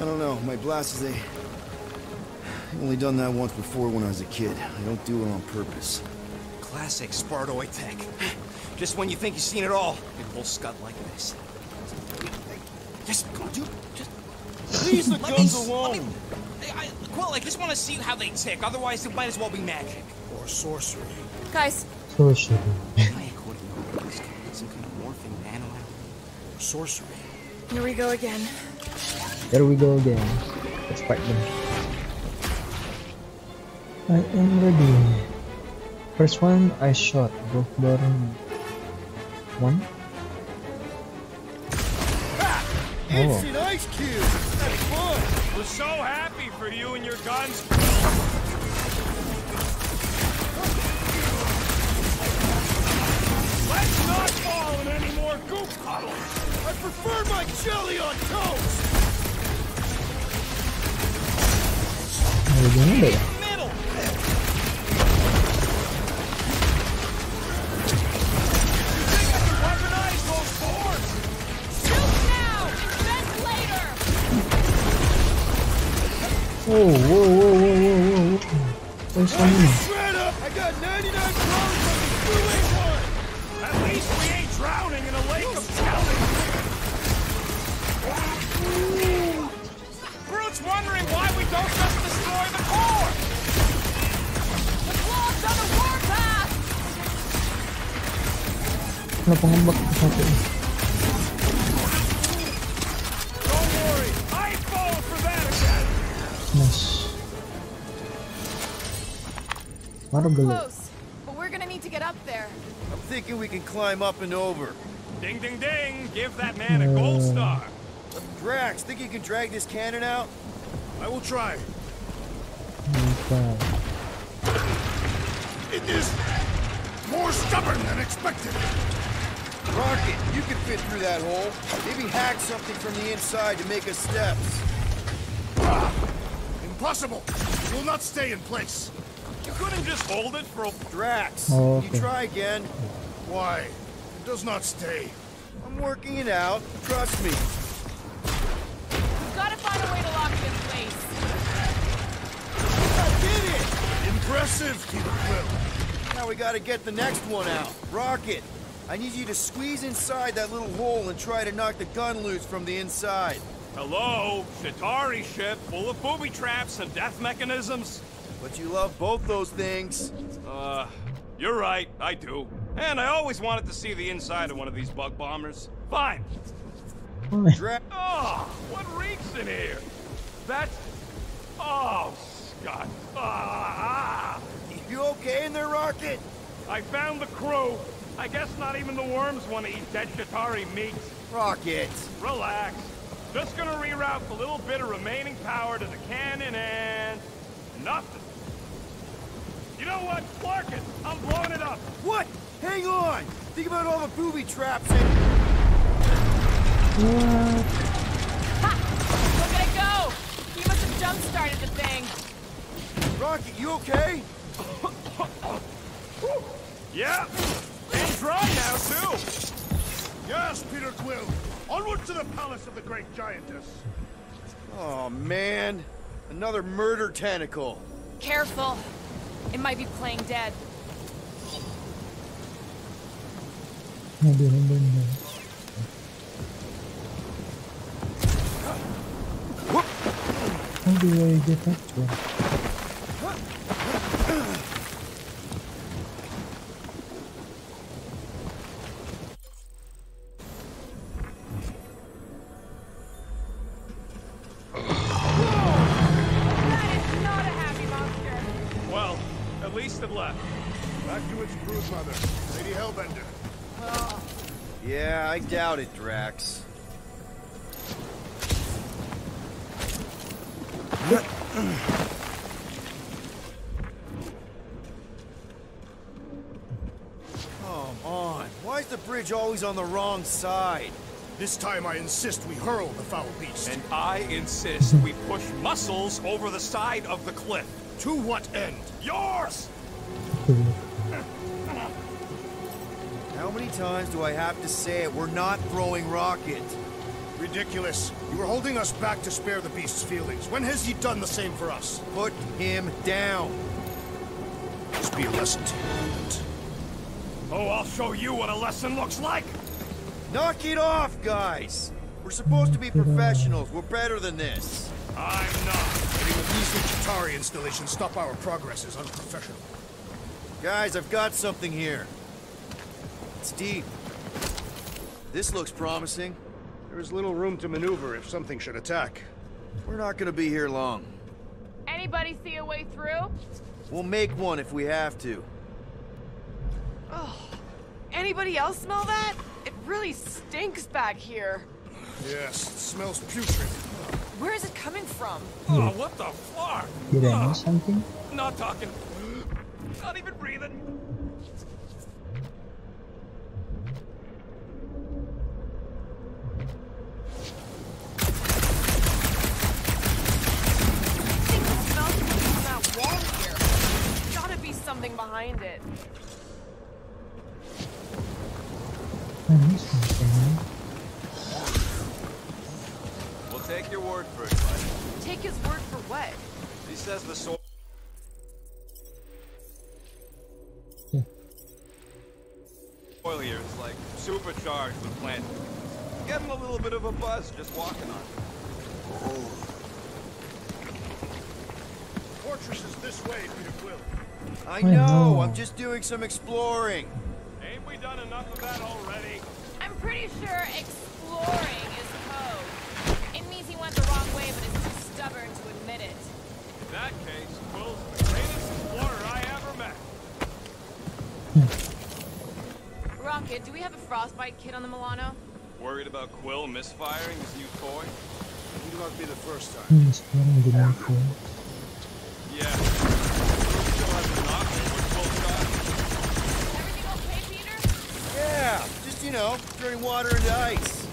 I don't know. My blast is I've only done that once before when I was a kid. I don't do it on purpose. Classic Spartoid tech. Just when you think you've seen it all, it will scut like this. Just go, dude. Just leave the guns alone. Quill, I just want to see how they tick. Otherwise, it might as well be magic or sorcery. Guys. Sorcery. Some kind of morphing animal. Sorcery. Here we go again. There we go again. Let's fight them. I am ready. First one, I shot both bottom one. It's an ice cube! That's fun! We're so happy for you and your guns! Let's not fall in any more goop puddles! I prefer my jelly on toast! What are you doing there? Middle! You think I can weaponize those boards? Shoot now! Best later! Oh, whoa, whoa, whoa, whoa, whoa. Where's the money? Shred up! I got 99 clones on the freeway! At least we ain't drowning in a lake of drowning. Groot's wondering why we don't just destroy the core! The claws on the warpath! Don't worry, I fall for that again! Nice. What a bullet. To get up there. I'm thinking we can climb up and over. Ding ding ding! Give that man a gold star. Drax, think you can drag this cannon out? I will try. Okay. It is more stubborn than expected. Rocket, you can fit through that hole. Maybe hack something from the inside to make us steps. Impossible! You will not stay in place. You couldn't just hold it for a Drax. Oh, okay. You try again. Why? It does not stay. I'm working it out. Trust me. We've got to find a way to lock this place. I did it! Impressive, Peter Quill. Now we got to get the next one out. Rocket, I need you to squeeze inside that little hole and try to knock the gun loose from the inside. Hello? Chitauri ship full of booby traps and death mechanisms. But you love both those things. You're right, I do. And I always wanted to see the inside of one of these bug bombers. Fine. Oh, what reeks in here? That's... Oh, Scott. You okay in there, Rocket? I found the crew. I guess not even the worms want to eat dead Chitauri meat. Rocket. Relax. Just gonna reroute the little bit of remaining power to the cannon and... Nothing. You know what? Clark it! I'm blowing it up! What? Hang on! Think about all the booby traps in... What? Ha! Look at it go! He must have jump-started the thing! Rocket, you okay? Yeah! And dry now, too! Yes, Peter Quill! Onward to the palace of the great giantess! Oh, man! Another murder tentacle. Careful. It might be playing dead. How do I get up to it? Doubt it, Drax. Come on. Why is the bridge always on the wrong side? This time I insist we hurl the foul beast. And I insist we push muscles over the side of the cliff. To what end? Yours! How many times do I have to say it? We're not throwing rocket. Ridiculous. You were holding us back to spare the beast's feelings. When has he done the same for us? Put him down. This be a lesson to you. Oh, I'll show you what a lesson looks like! Knock it off, guys! We're supposed to be professionals. We're better than this. I'm not. Letting the beastly Chitauri installation stop our progress is unprofessional. Guys, I've got something here. It's deep. This looks promising. There is little room to maneuver if something should attack. We're not gonna be here long. Anybody see a way through? We'll make one if we have to. Oh, anybody else smell that? It really stinks back here. Yes, it smells putrid. Where is it coming from? Oh, what the fuck? Did I miss something? Not talking. Not even breathing. Behind it. We'll take your word for it, buddy. Take his word for what? He says the sword. Oil here is like supercharged with plant. Get him a little bit of a buzz just walking on it. Oh. Fortress is this way, Peter Quill. I know, I'm just doing some exploring. Ain't we done enough of that already? I'm pretty sure exploring is code. It means he went the wrong way, but is too stubborn to admit it. In that case, Quill's the greatest explorer I ever met. Rocket, do we have a frostbite kit on the Milano? Worried about Quill misfiring his new toy? You must be the first time. Yeah. Everything okay, Peter? Yeah, just, you know, turning water into ice.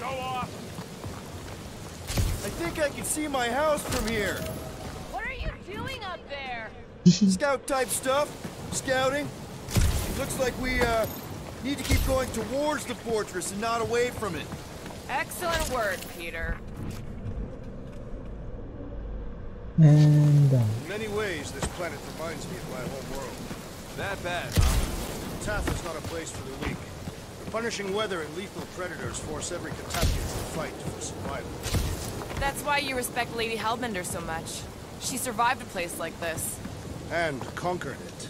Go off! I think I can see my house from here. What are you doing up there? Scout type stuff, scouting. It looks like we need to keep going towards the fortress and not away from it. Excellent work, Peter. And in many ways, this planet reminds me of my home world. That bad, huh? Tath is not a place for the weak. The punishing weather and lethal predators force every Katathian to fight for survival. That's why you respect Lady Hellbender so much. She survived a place like this. And conquered it.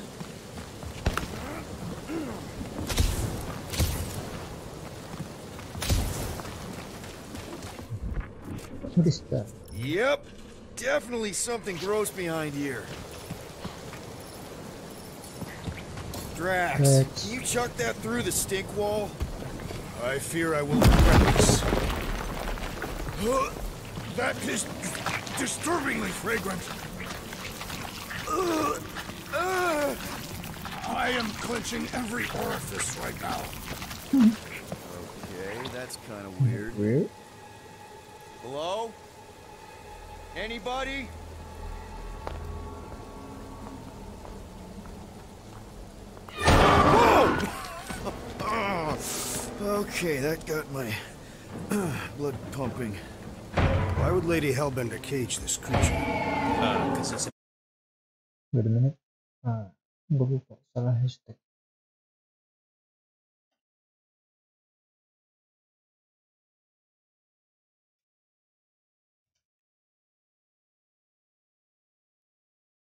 What is that? Yep. Definitely something gross behind here. Drax, can you chuck that through the stink wall? I fear I will regret this. That is disturbingly fragrant. I am clenching every orifice right now. Okay, that's kind of weird. Weird? Hello? Anybody? Whoa! Okay, that got my blood pumping. Why would Lady Hellbender cage this creature? Because it's a... Wait a minute. Gue lupa salah hashtag.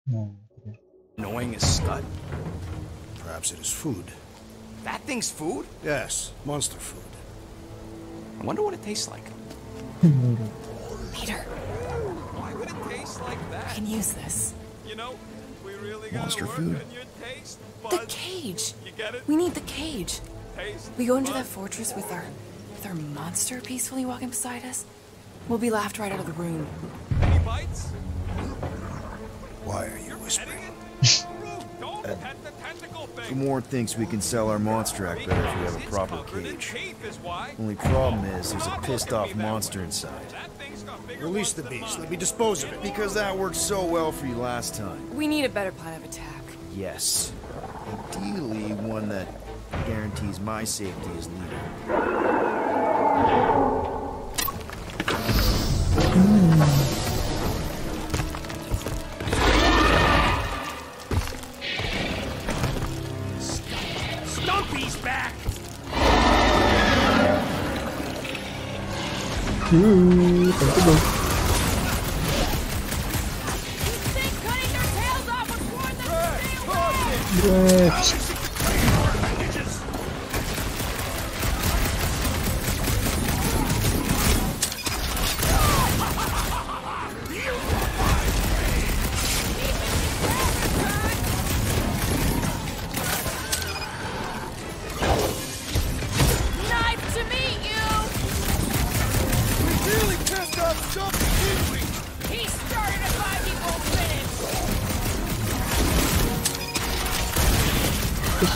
No. Annoying as slut. Perhaps it is food. That thing's food? Yes, monster food. I wonder what it tastes like. Peter. Why would it taste like that? I can use this. You know, we really got to work on your taste buds. The cage. You get it? We need the cage. Taste we go into that fortress with our monster peacefully walking beside us. We'll be laughed right out of the room. Any bites? Why are you whispering? Gamora thinks we can sell our monster act better if we have a proper cage. Only problem is there's a pissed-off monster inside. Release the beast. Let me dispose of it. Because that worked so well for you last time. We need a better plan of attack. Yes. Ideally, one that guarantees my safety as leader.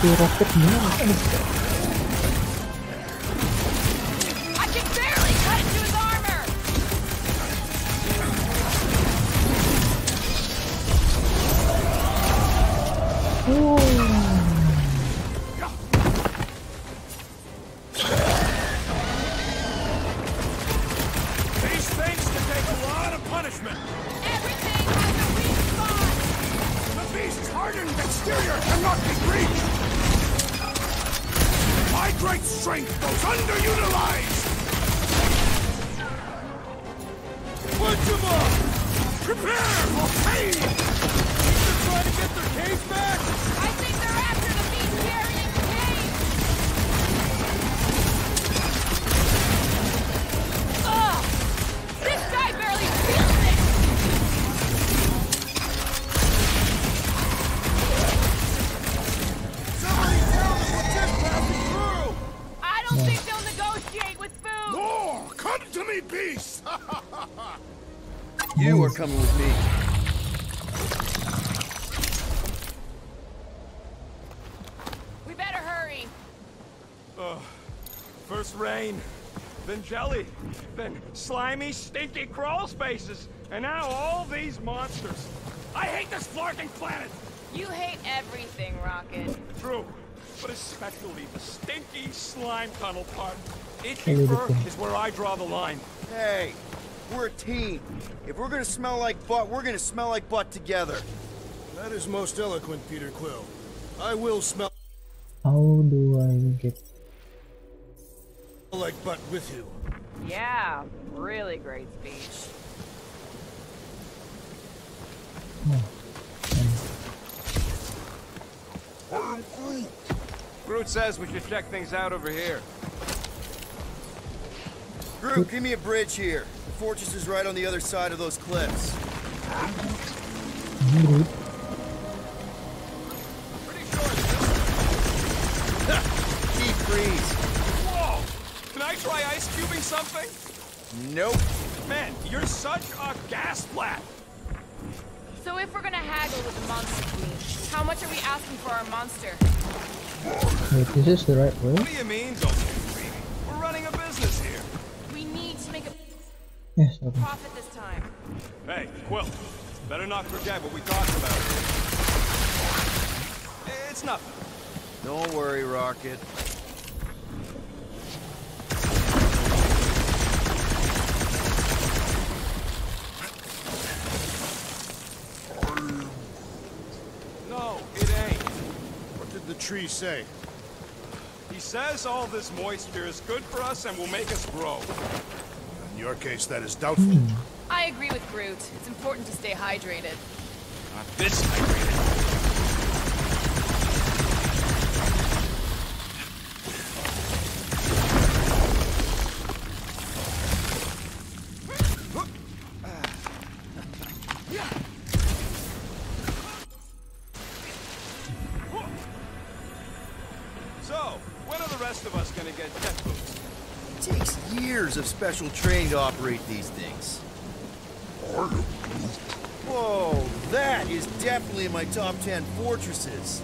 Rocket now. I can barely cut into his armor. These things can take a lot of punishment. Everything has a weak spot. The beast's hardened exterior cannot be breached. My great strength goes underutilized! Punchable! Prepare for pain! They're trying to get their cage back? I think they're after the beast carrying the cage! Ugh! This guy barely feels it! Somebody tell me what's this passing? I don't think they'll negotiate with food! No! Come to me, beast! You are coming with me. We better hurry. First rain, then jelly, then slimy, stinky crawl spaces, and now all these monsters. I hate this flarking planet! You hate everything, Rocket. True. But especially the stinky slime tunnel part. Itchy fur is where I draw the line. Hey, we're a team. If we're gonna smell like butt, we're gonna smell like butt together. That is most eloquent, Peter Quill. I will smell. How do I get like butt with you? Yeah, really great speech. I'm Groot. Groot says we should check things out over here. Groot, give me a bridge here. The fortress is right on the other side of those cliffs. Pretty short. Deep freeze. Whoa! Can I try ice cubing something? Nope. Man, you're such a gassplat. So if we're gonna haggle with the monster queen, how much are we asking for our monster? Wait, is this the right way? What do you mean, don't get greedy? We're running a business here. We need to make a profit this time. Hey, Quill, better not forget what we talked about. It's nothing. Don't worry, Rocket. Tree say? He says all this moisture is good for us and will make us grow. In your case, that is doubtful. I agree with Groot. It's important to stay hydrated. Not this hydrated. Of us gonna get jet boots. It takes years of special training to operate these things. Whoa, that is definitely in my top 10 fortresses.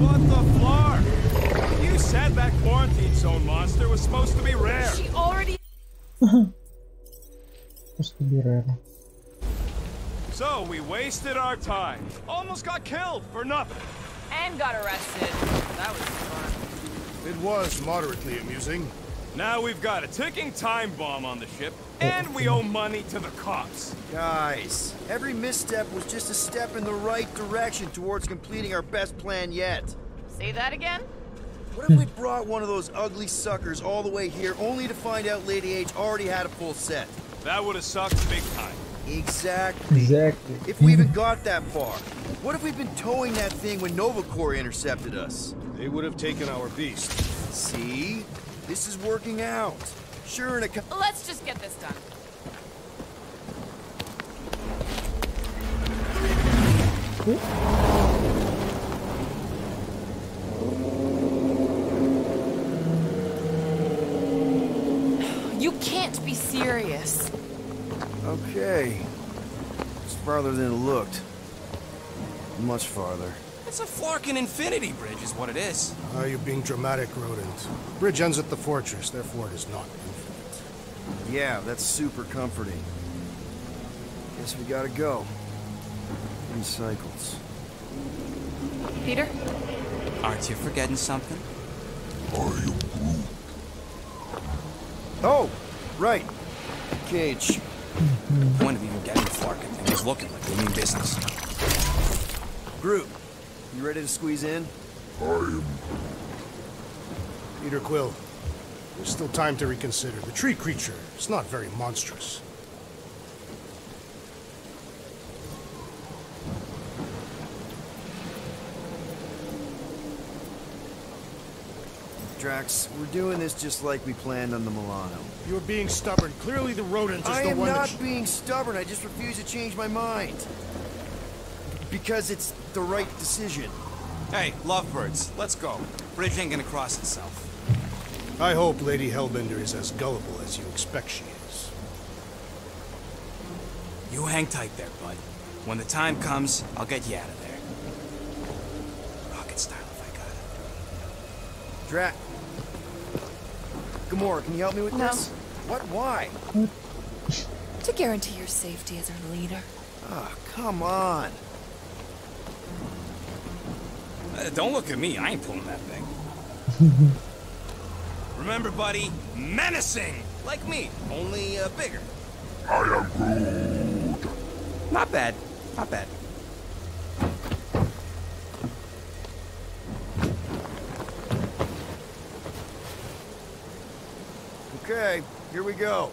What the flark? You said that quarantine zone monster was supposed to be rare. She already supposed to be rare. So we wasted our time. Almost got killed for nothing. And got arrested. That was fun. It was moderately amusing. Now we've got a ticking time bomb on the ship, and we owe money to the cops. Guys, every misstep was just a step in the right direction towards completing our best plan yet. Say that again? What if we brought one of those ugly suckers all the way here, only to find out Lady H already had a full set? That would have sucked big time. Exactly. Exactly. If we even got that far. What if we'd been towing that thing when Novacorp intercepted us? They would have taken our beast. See? This is working out. Sure, in a... Let's just get this done. You can't be serious. Okay. It's farther than it looked. Much farther. It's a Flarkin Infinity Bridge is what it is. Oh, you're being dramatic, Rodent. Bridge ends at the fortress, therefore it is not infinite. Yeah, that's super comforting. Guess we gotta go. In cycles. Peter? Aren't you forgetting something? Are you Groot? Oh! Right. Cage. The point of even getting the Flarkin thing is looking like we mean business. Groot. You ready to squeeze in? I am. Peter Quill, there's still time to reconsider. The tree creature is not very monstrous. Drax, we're doing this just like we planned on the Milano. You're being stubborn. Clearly the rodent is the one that... I am not being stubborn. I just refuse to change my mind. Because it's the right decision. Hey, lovebirds, let's go. Bridge ain't gonna cross itself. I hope Lady Hellbender is as gullible as you expect she is. You hang tight there, bud. When the time comes, I'll get you out of there. Rocket style if I got it. Drax. Gamora, can you help me with this? What? Why? To guarantee your safety as our leader. Ah, oh, come on. Don't look at me, I ain't pulling that thing. Remember, buddy, menacing! Like me, only bigger. I am Groot. Not bad, not bad. Okay, here we go. Hey,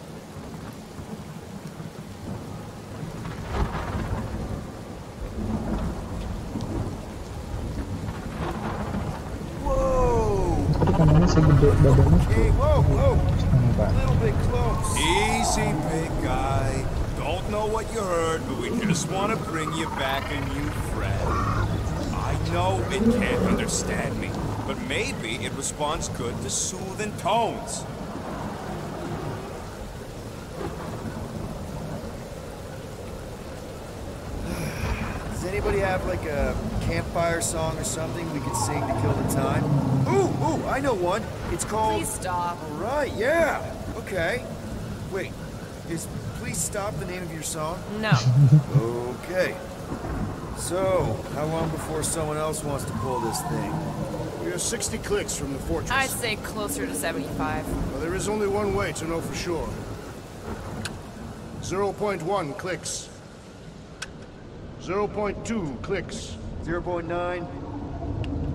whoa, whoa! A little bit close. Easy, big guy. Don't know what you heard, but we just want to bring you back a new friend. I know it can't understand me, but maybe it responds good to soothing tones. Does anybody have like a campfire song or something we could sing to kill the time? Ooh, I know one. It's called... Please Stop. All right, yeah. Okay. Wait, is Please Stop the name of your song? No. Okay. So, how long before someone else wants to pull this thing? We are 60 clicks from the fortress. I'd say closer to 75. Well, there is only one way to know for sure. 0.1 clicks. 0.2 clicks. 0.9.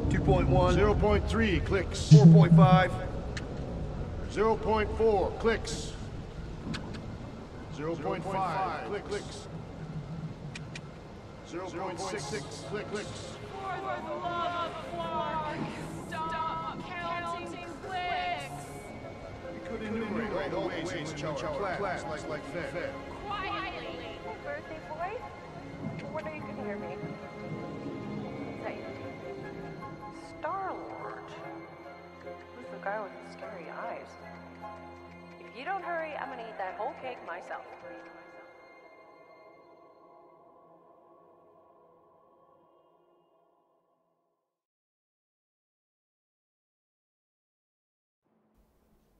2.1. 0.3 clicks. 4.5. 0.4 clicks. 0.5 clicks. 0.6 clicks. For the love of Flora, stop counting clicks. We could enumerate all the ways in which our plans like that. Quietly. Birthday boy? Wonder you can hear me. Star-Lord. Who's the guy with the scary eyes? If you don't hurry, I'm gonna eat that whole cake myself.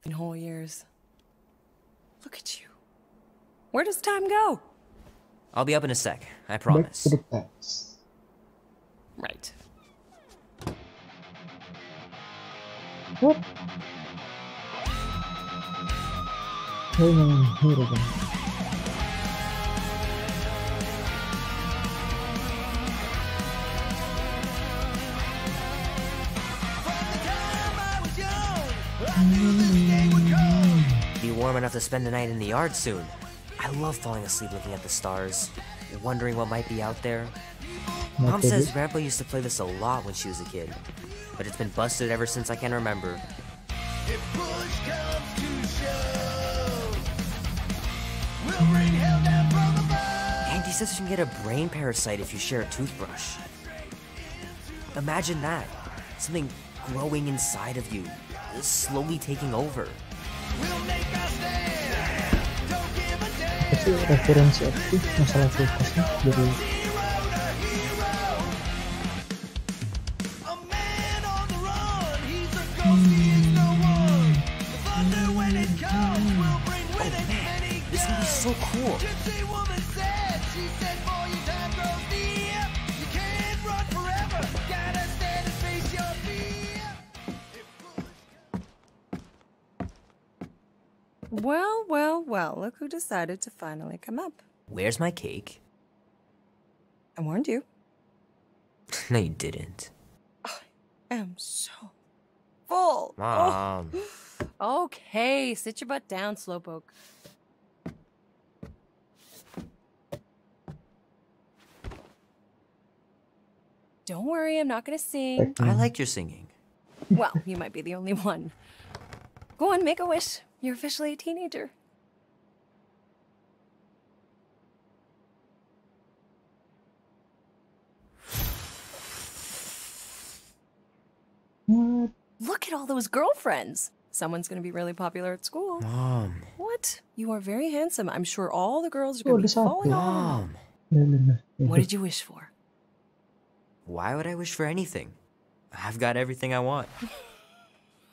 In whole years. Look at you. Where does time go? I'll be up in a sec, I promise. Right. What? Hold on, hold on. Be warm enough to spend the night in the yard soon. I love falling asleep looking at the stars, wondering what might be out there. Mom says Grandpa used to play this a lot when she was a kid, but it's been busted ever since I can remember. If push comes to shove, we'll bring hell down from above. Andy says you can get a brain parasite if you share a toothbrush. Imagine that. Something growing inside of you, slowly taking over. We'll make our stand. Don't give a damn. Itu referensi aktif masalah kulkasnya dari so cool. Well, well, well, look who decided to finally come up. Where's my cake? I warned you. No, you didn't. I am so full. Mom. Oh. Okay, sit your butt down, Slowpoke. Don't worry, I'm not gonna sing. I like your singing. Well, you might be the only one. Go on, make a wish. You're officially a teenager. What? Look at all those girlfriends. Someone's gonna be really popular at school. Mom. What? You are very handsome. I'm sure all the girls are gonna be falling on. Mom. What did you wish for? Why would I wish for anything? I've got everything I want.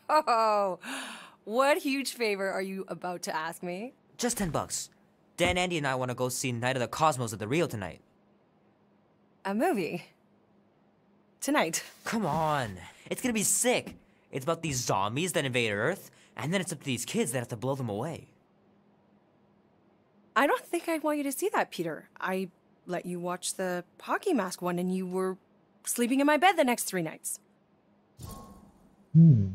Oh, what huge favor are you about to ask me? Just $10. Dan, Andy, and I want to go see Night of the Cosmos at the Rio tonight. A movie? Tonight? Come on. It's going to be sick. It's about these zombies that invade Earth, and then it's up to these kids that have to blow them away. I don't think I'd want you to see that, Peter. I let you watch the hockey mask one, and you were sleeping in my bed the next 3 nights. Hmm.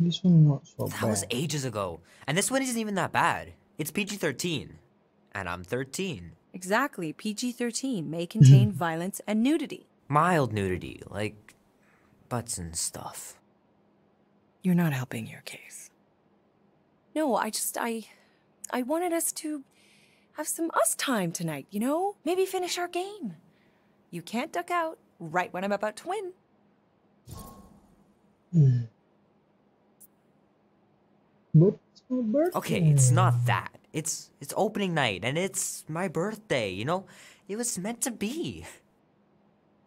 This one not so bad. That was ages ago. And this one isn't even that bad. It's PG-13. And I'm 13. Exactly. PG-13 may contain violence and nudity. Mild nudity, like butts and stuff. You're not helping your case. No, I wanted us to have some us time tonight, you know? Maybe finish our game. You can't duck out right when I'm about to win. But it's my birthday. Okay, it's not that. It's opening night, and it's my birthday, you know? It was meant to be.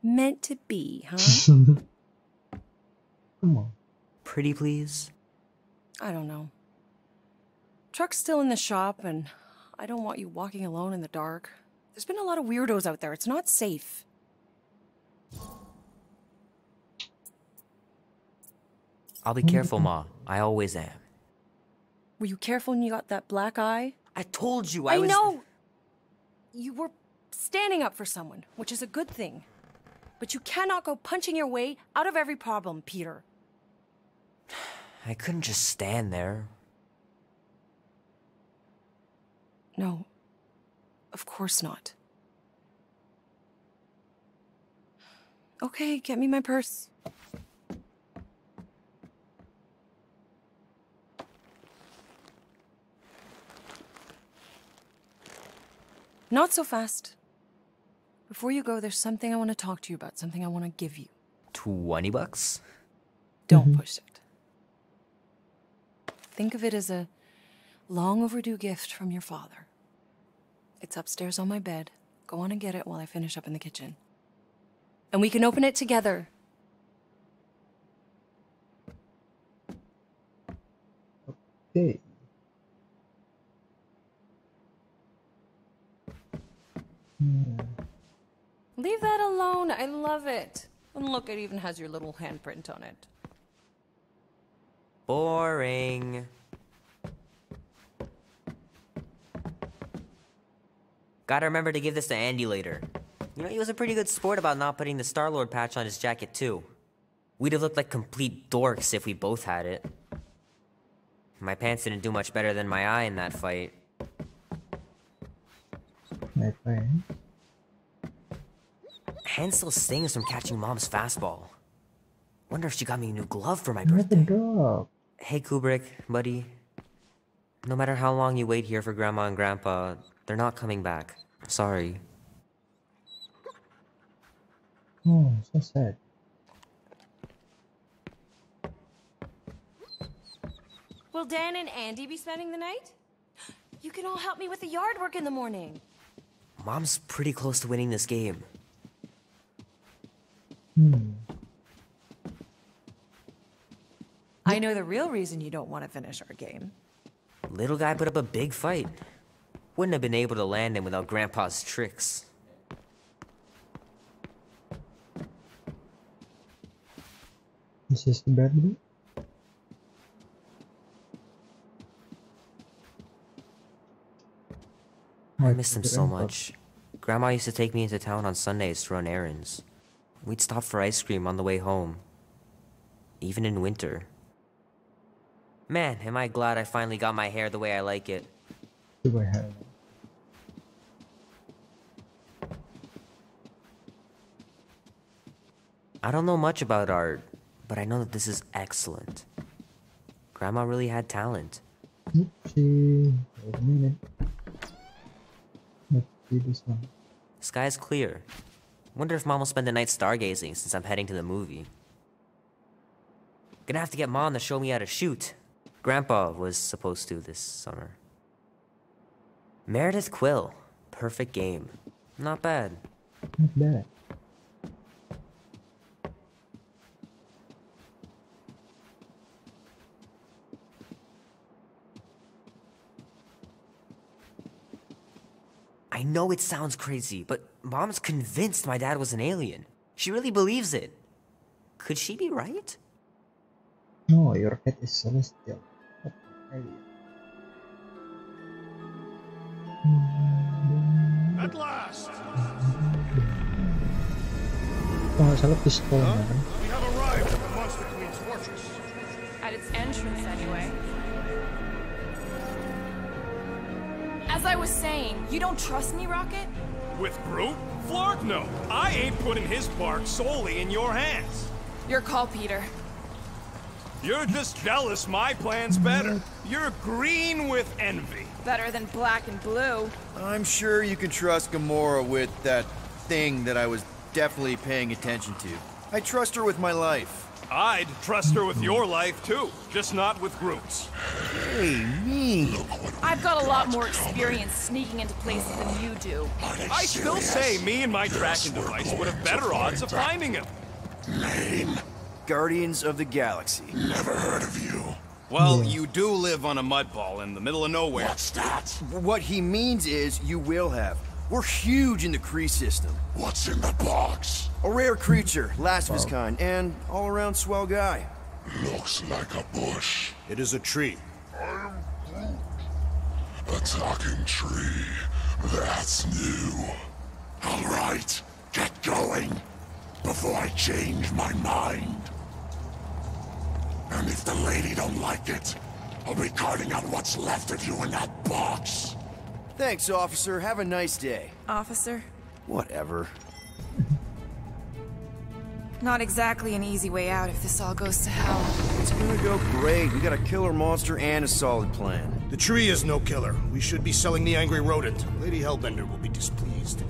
Meant to be, huh? Come on. Pretty please? I don't know. Truck's still in the shop, and I don't want you walking alone in the dark. There's been a lot of weirdos out there. It's not safe. I'll be careful, Ma. I always am. Were you careful when you got that black eye? I told you I was... I know! You were standing up for someone, which is a good thing. But you cannot go punching your way out of every problem, Peter. I couldn't just stand there. No, of course not. Okay, get me my purse. Not so fast. Before you go, there's something I want to talk to you about, something I want to give you. $20? Don't push it. Think of it as a long overdue gift from your father. It's upstairs on my bed. Go on and get it while I finish up in the kitchen. And we can open it together. Okay. Leave that alone. I love it. And look, it even has your little handprint on it. Boring. Gotta remember to give this to Andy later. You know, he was a pretty good sport about not putting the Star-Lord patch on his jacket, too. We'd have looked like complete dorks if we both had it. My pants didn't do much better than my eye in that fight. My friend. Hand still stings from catching Mom's fastball. Wonder if she got me a new glove for my birthday. Hey Kubrick, buddy. No matter how long you wait here for Grandma and Grandpa, they're not coming back. Sorry. Oh, so sad. Will Dan and Andy be spending the night? You can all help me with the yard work in the morning. Mom's pretty close to winning this game. I know the real reason you don't want to finish our game. Little guy put up a big fight. Wouldn't have been able to land him without Grandpa's tricks. Is this the bedroom? I miss them so much. Grandma used to take me into town on Sundays to run errands. We'd stop for ice cream on the way home. Even in winter. Man, am I glad I finally got my hair the way I like it. Do I have it? I don't know much about art, but I know that this is excellent. Grandma really had talent. Oopsie. Wait a minute. Let's see this one. Sky's clear. Wonder if Mom will spend the night stargazing since I'm heading to the movie. Gonna have to get Mom to show me how to shoot. Grandpa was supposed to this summer. Meredith Quill. Perfect game. Not bad. Not bad. I know it sounds crazy, but Mom's convinced my dad was an alien. She really believes it. Could she be right? No, your pet is celestial. What the hell? At last! Oh, I love this storm, man. We have arrived at the Monster Queen's fortress. At its entrance, anyway. As I was saying, you don't trust me, Rocket? With Groot? Flork, no. I ain't putting his part solely in your hands. Your call, Peter. You're just jealous my plan's better. You're green with envy. Better than black and blue. I'm sure you can trust Gamora with that thing that I was definitely paying attention to. I trust her with my life. I'd trust her with your life, too. Just not with Groot's. Hey, me! I've got a lot more experience sneaking into places than you do. I still say me and my tracking device would have better odds of finding him. Name? Guardians of the Galaxy. Never heard of you. Well, you do live on a mudball in the middle of nowhere. What's that? What he means is you will have. We're huge in the Kree system. What's in the box? A rare creature, last of his kind, and all-around swell guy. Looks like a bush. It is a tree. I'm Groot. A talking tree. That's new. All right, get going before I change my mind. And if the lady don't like it, I'll be carting out what's left of you in that box. Thanks, officer. Have a nice day. Officer? Whatever. Not exactly an easy way out if this all goes to hell. It's gonna go great. We got a killer monster and a solid plan. The tree is no killer. We should be selling the angry rodent. Lady Hellbender will be displeased.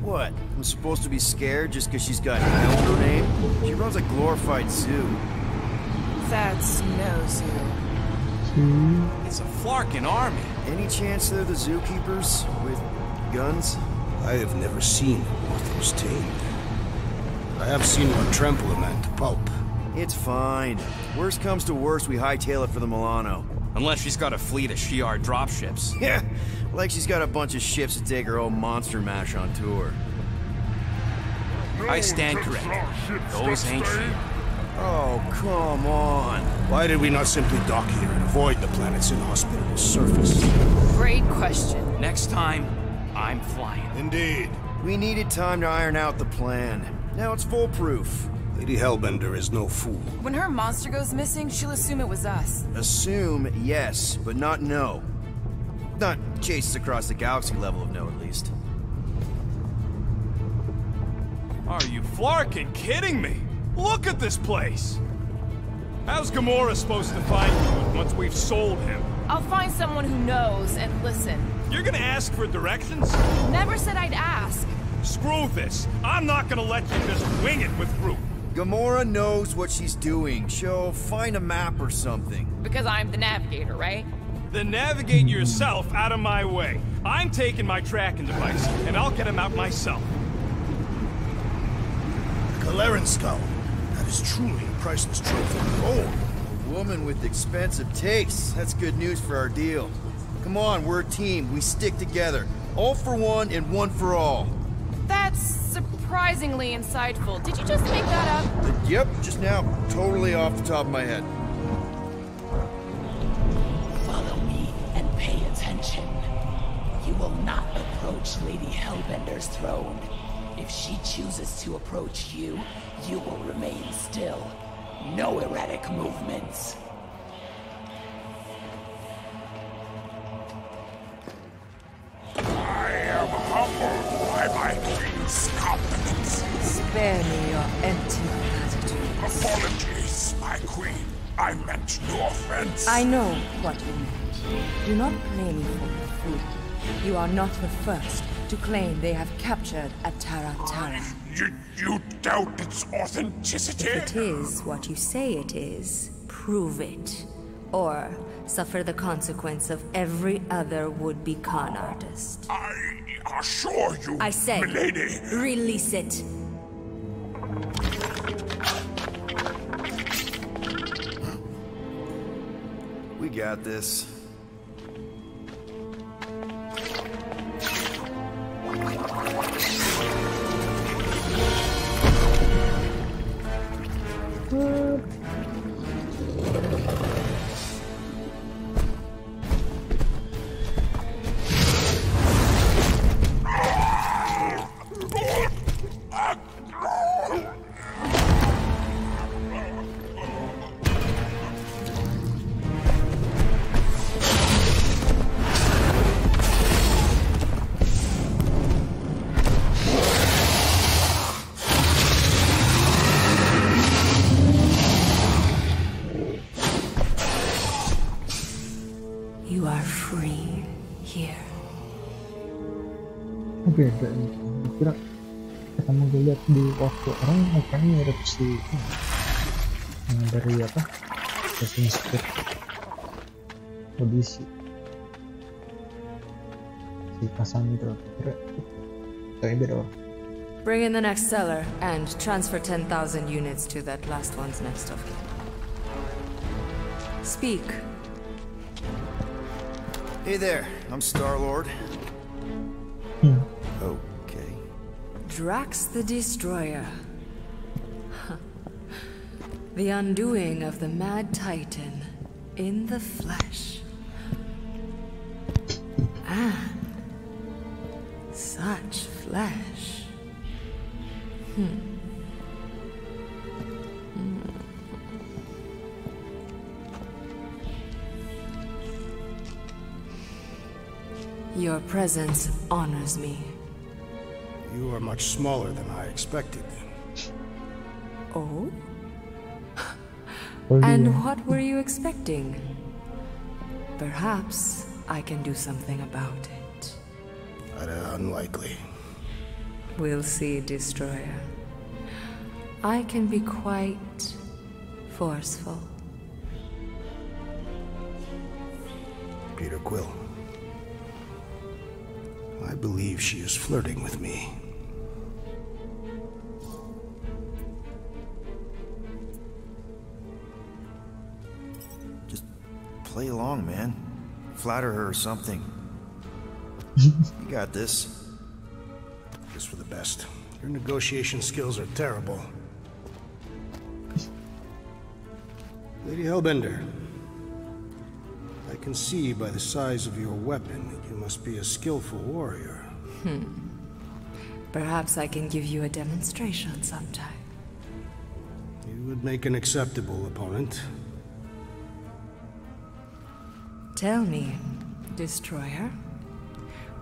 What? I'm supposed to be scared just because she's got hell in her name? She runs a glorified zoo. That's no zoo. It's a Flarkin army. Any chance they're the zookeepers with guns? I have never seen Orthos tamed. I have seen one trample a man to pulp. It's fine. Worst comes to worst, we hightail it for the Milano. Unless she's got a fleet of Shi'ar dropships. Yeah, like she's got a bunch of ships to take her old monster mash on tour. I stand corrected. Those ain't few. Oh, come on. Why did we not simply dock here and avoid the planet's inhospitable surface? Great question. Next time, I'm flying. Indeed. We needed time to iron out the plan. Now it's foolproof. Lady Hellbender is no fool. When her monster goes missing, she'll assume it was us. Assume, yes, but not no. Not chased across the galaxy level of no, at least. Are you flarkin' kidding me? Look at this place! How's Gamora supposed to find Groot once we've sold him? I'll find someone who knows and listen. You're gonna ask for directions? Never said I'd ask. Screw this. I'm not gonna let you just wing it with Groot. Gamora knows what she's doing. She'll find a map or something. Because I'm the navigator, right? Then navigate yourself out of my way. I'm taking my tracking device, and I'll get him out myself. Galarian skull. That is truly a priceless trophy. Oh, a woman with expensive tastes. That's good news for our deal. Come on, we're a team. We stick together. All for one and one for all. That's surprisingly insightful. Did you just make that up? Yep, just now. Totally off the top of my head. Follow me and pay attention. You will not approach Lady Hellbender's throne. If she chooses to approach you, you will remain still. No erratic movements. I am humbled by my king's confidence. Spare me your empty platitudes. Apologies, my queen. I meant no offense. I know what you meant. Do not blame me for your food. You are not the first to claim they have captured a Tarantara. You doubt its authenticity? If it is what you say it is, prove it. Or suffer the consequence of every other would-be con artist. I assure you, I say, milady, release it. We got this. Beda nih, kira kita melihat di waktu orang makanya ada si dari apa konsep audisi si pasangan itu kira tapi beda. Bring in the next seller and transfer 10,000 units to that last one's next of kin. Speak. Hey there, I'm Star-Lord. Okay. Drax the Destroyer. The undoing of the Mad Titan in the flesh. And such flesh. Your presence honors me. You are much smaller than I expected. Oh? And what were you expecting? Perhaps I can do something about it. Unlikely. We'll see, Destroyer. I can be quite forceful. Peter Quill. I believe she is flirting with me. Just play along, man. Flatter her or something. You got this. Just for the best. Your negotiation skills are terrible. Lady Hellbender, I can see by the size of your weapon that you must be a skillful warrior. Perhaps I can give you a demonstration sometime. You would make an acceptable opponent. Tell me, Destroyer,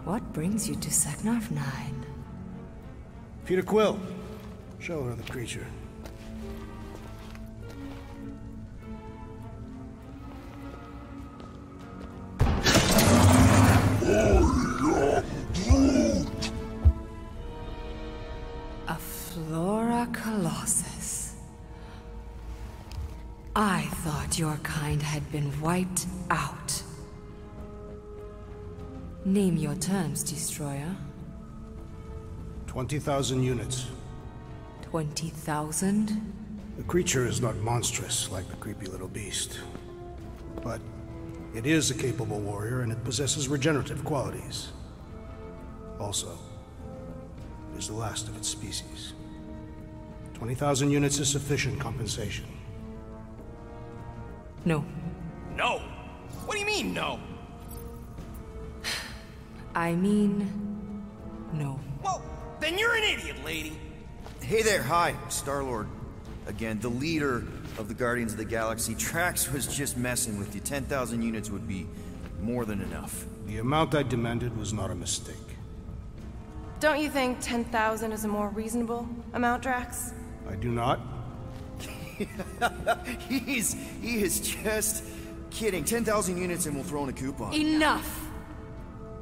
what brings you to Seknarf Nine? Peter Quill, show her the creature. A Flora Colossus. I thought your kind had been wiped out. Name your terms, Destroyer. 20,000 units. 20,000? The creature is not monstrous like the creepy little beast. But it is a capable warrior and it possesses regenerative qualities. Also, it is the last of its species. 20,000 units is sufficient compensation. No. No? What do you mean, no? I mean, no. Well, then you're an idiot, lady. Hey there, hi, Star-Lord. Again, the leader of the Guardians of the Galaxy. Drax was just messing with you. 10,000 units would be more than enough. The amount I demanded was not a mistake. Don't you think 10,000 is a more reasonable amount, Drax? I do not. He is just kidding. 10,000 units and we'll throw in a coupon. Enough!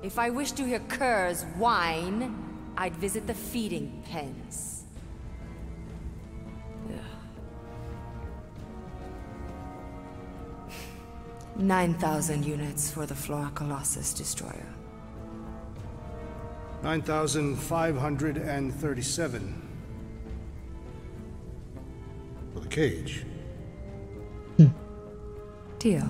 If I wished to hear curs whine, I'd visit the feeding pens. Ugh. 9,000 units for the Flora Colossus, Destroyer. 9,537. For the cage. Deal.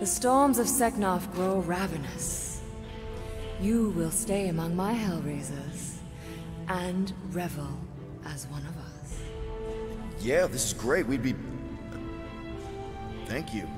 The storms of Seknarf grow ravenous. You will stay among my Hellraisers and revel as one of us. Yeah, this is great. We'd be... Thank you.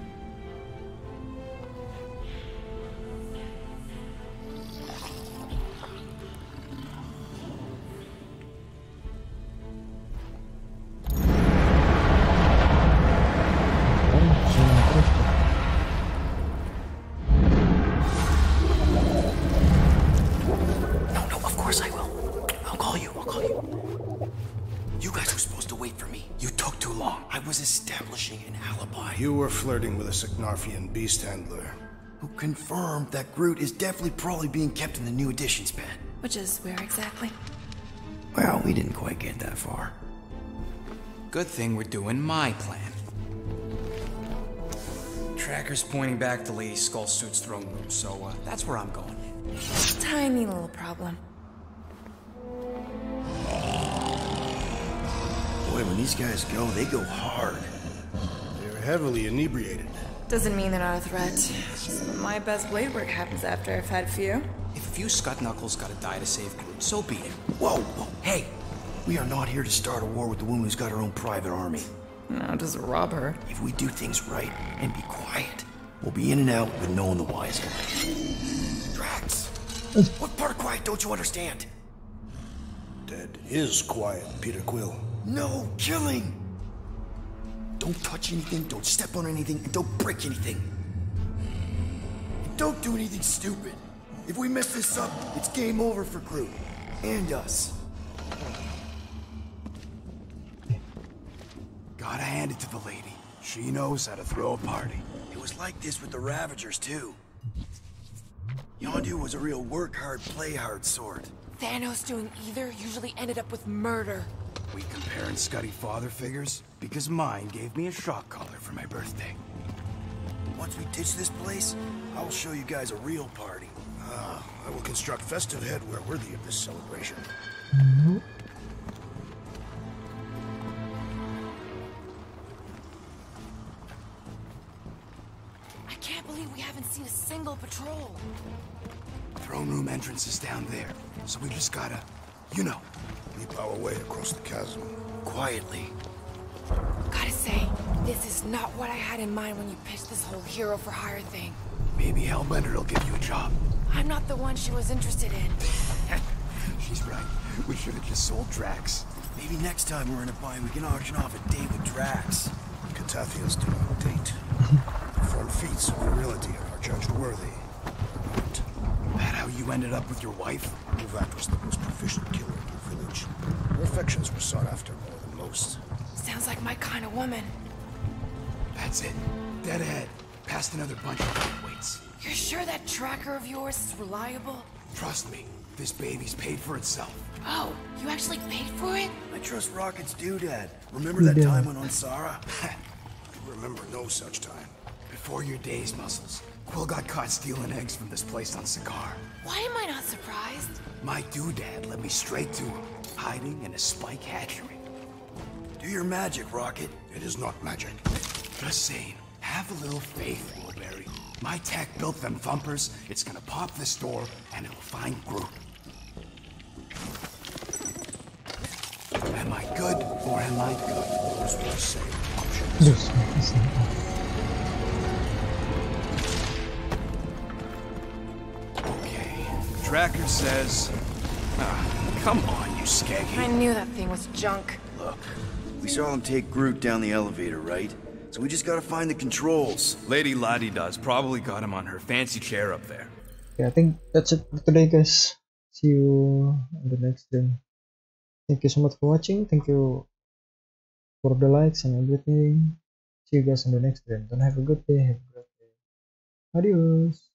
Flirting with a Seknarfian beast handler. Who confirmed that Groot is definitely probably being kept in the new editions pen. Which is where exactly? Well, we didn't quite get that far. Good thing we're doing my plan. Tracker's pointing back to Lady Skullsuit's throne room, so that's where I'm going. Tiny little problem. Boy, when these guys go, they go hard. Heavily inebriated. Doesn't mean they're not a threat. Some of my best blade work happens after I've had a few. If a few scut knuckles gotta die to save Groot, so be it. Whoa, whoa, hey! We are not here to start a war with the woman who's got her own private army. No, just rob her. If we do things right and be quiet, we'll be in and out with no one the wiser. Drax! What part of quiet don't you understand? That is quiet, Peter Quill. No killing! Don't touch anything, don't step on anything, and don't break anything. Don't do anything stupid. If we mess this up, it's game over for Groot. And us. Gotta hand it to the lady. She knows how to throw a party. It was like this with the Ravagers, too. Yondu was a real work-hard, play-hard sort. Thanos doing either usually ended up with murder. We comparing Scuddy father figures? Because mine gave me a shock collar for my birthday. Once we ditch this place, I will show you guys a real party. I will construct festive headwear worthy of this celebration. I can't believe we haven't seen a single patrol. Throne room entrance is down there, so we just gotta, you know, leap our way across the chasm. Quietly. Gotta say, this is not what I had in mind when you pitched this whole hero for hire thing. Maybe Hellbender will give you a job. I'm not the one she was interested in. She's right. We should have just sold Drax. Maybe next time we're in a bind, we can auction off a date with Drax. Katathian's doing a date. Perform feats of virility are judged worthy. Right. That how you ended up with your wife? That was the most proficient killer in the village. Her affections were sought after more than most. Sounds like my kind of woman. That's it. Dead ahead. Past another bunch of lightweights. You're sure that tracker of yours is reliable? Trust me, this baby's paid for itself. Oh, you actually paid for it? I trust Rocket's doodad. Remember that time on Onsara? You remember no such time. Before your days, Muscles, Quill got caught stealing eggs from this place on Sakaar. Why am I not surprised? My doodad led me straight to him, hiding in a spike hatchery. Do your magic, Rocket. It is not magic. Just saying. Have a little faith, Woolberry. My tech built them thumpers. It's gonna pop this door, and it'll find Groot. Am I good, or am I good? That's what I say. Options. Okay. Tracker says... Ah, come on, you skaggy. I knew that thing was junk. Look, we saw him take Groot down the elevator, right? So we just gotta find the controls. Lady Ladida's probably got him on her fancy chair up there. Yeah, I think that's it for today, guys. See you in the next day. Thank you so much for watching. Thank you for the likes and everything. See you guys in the next day. Don't have a good day. Have a great day. Adios.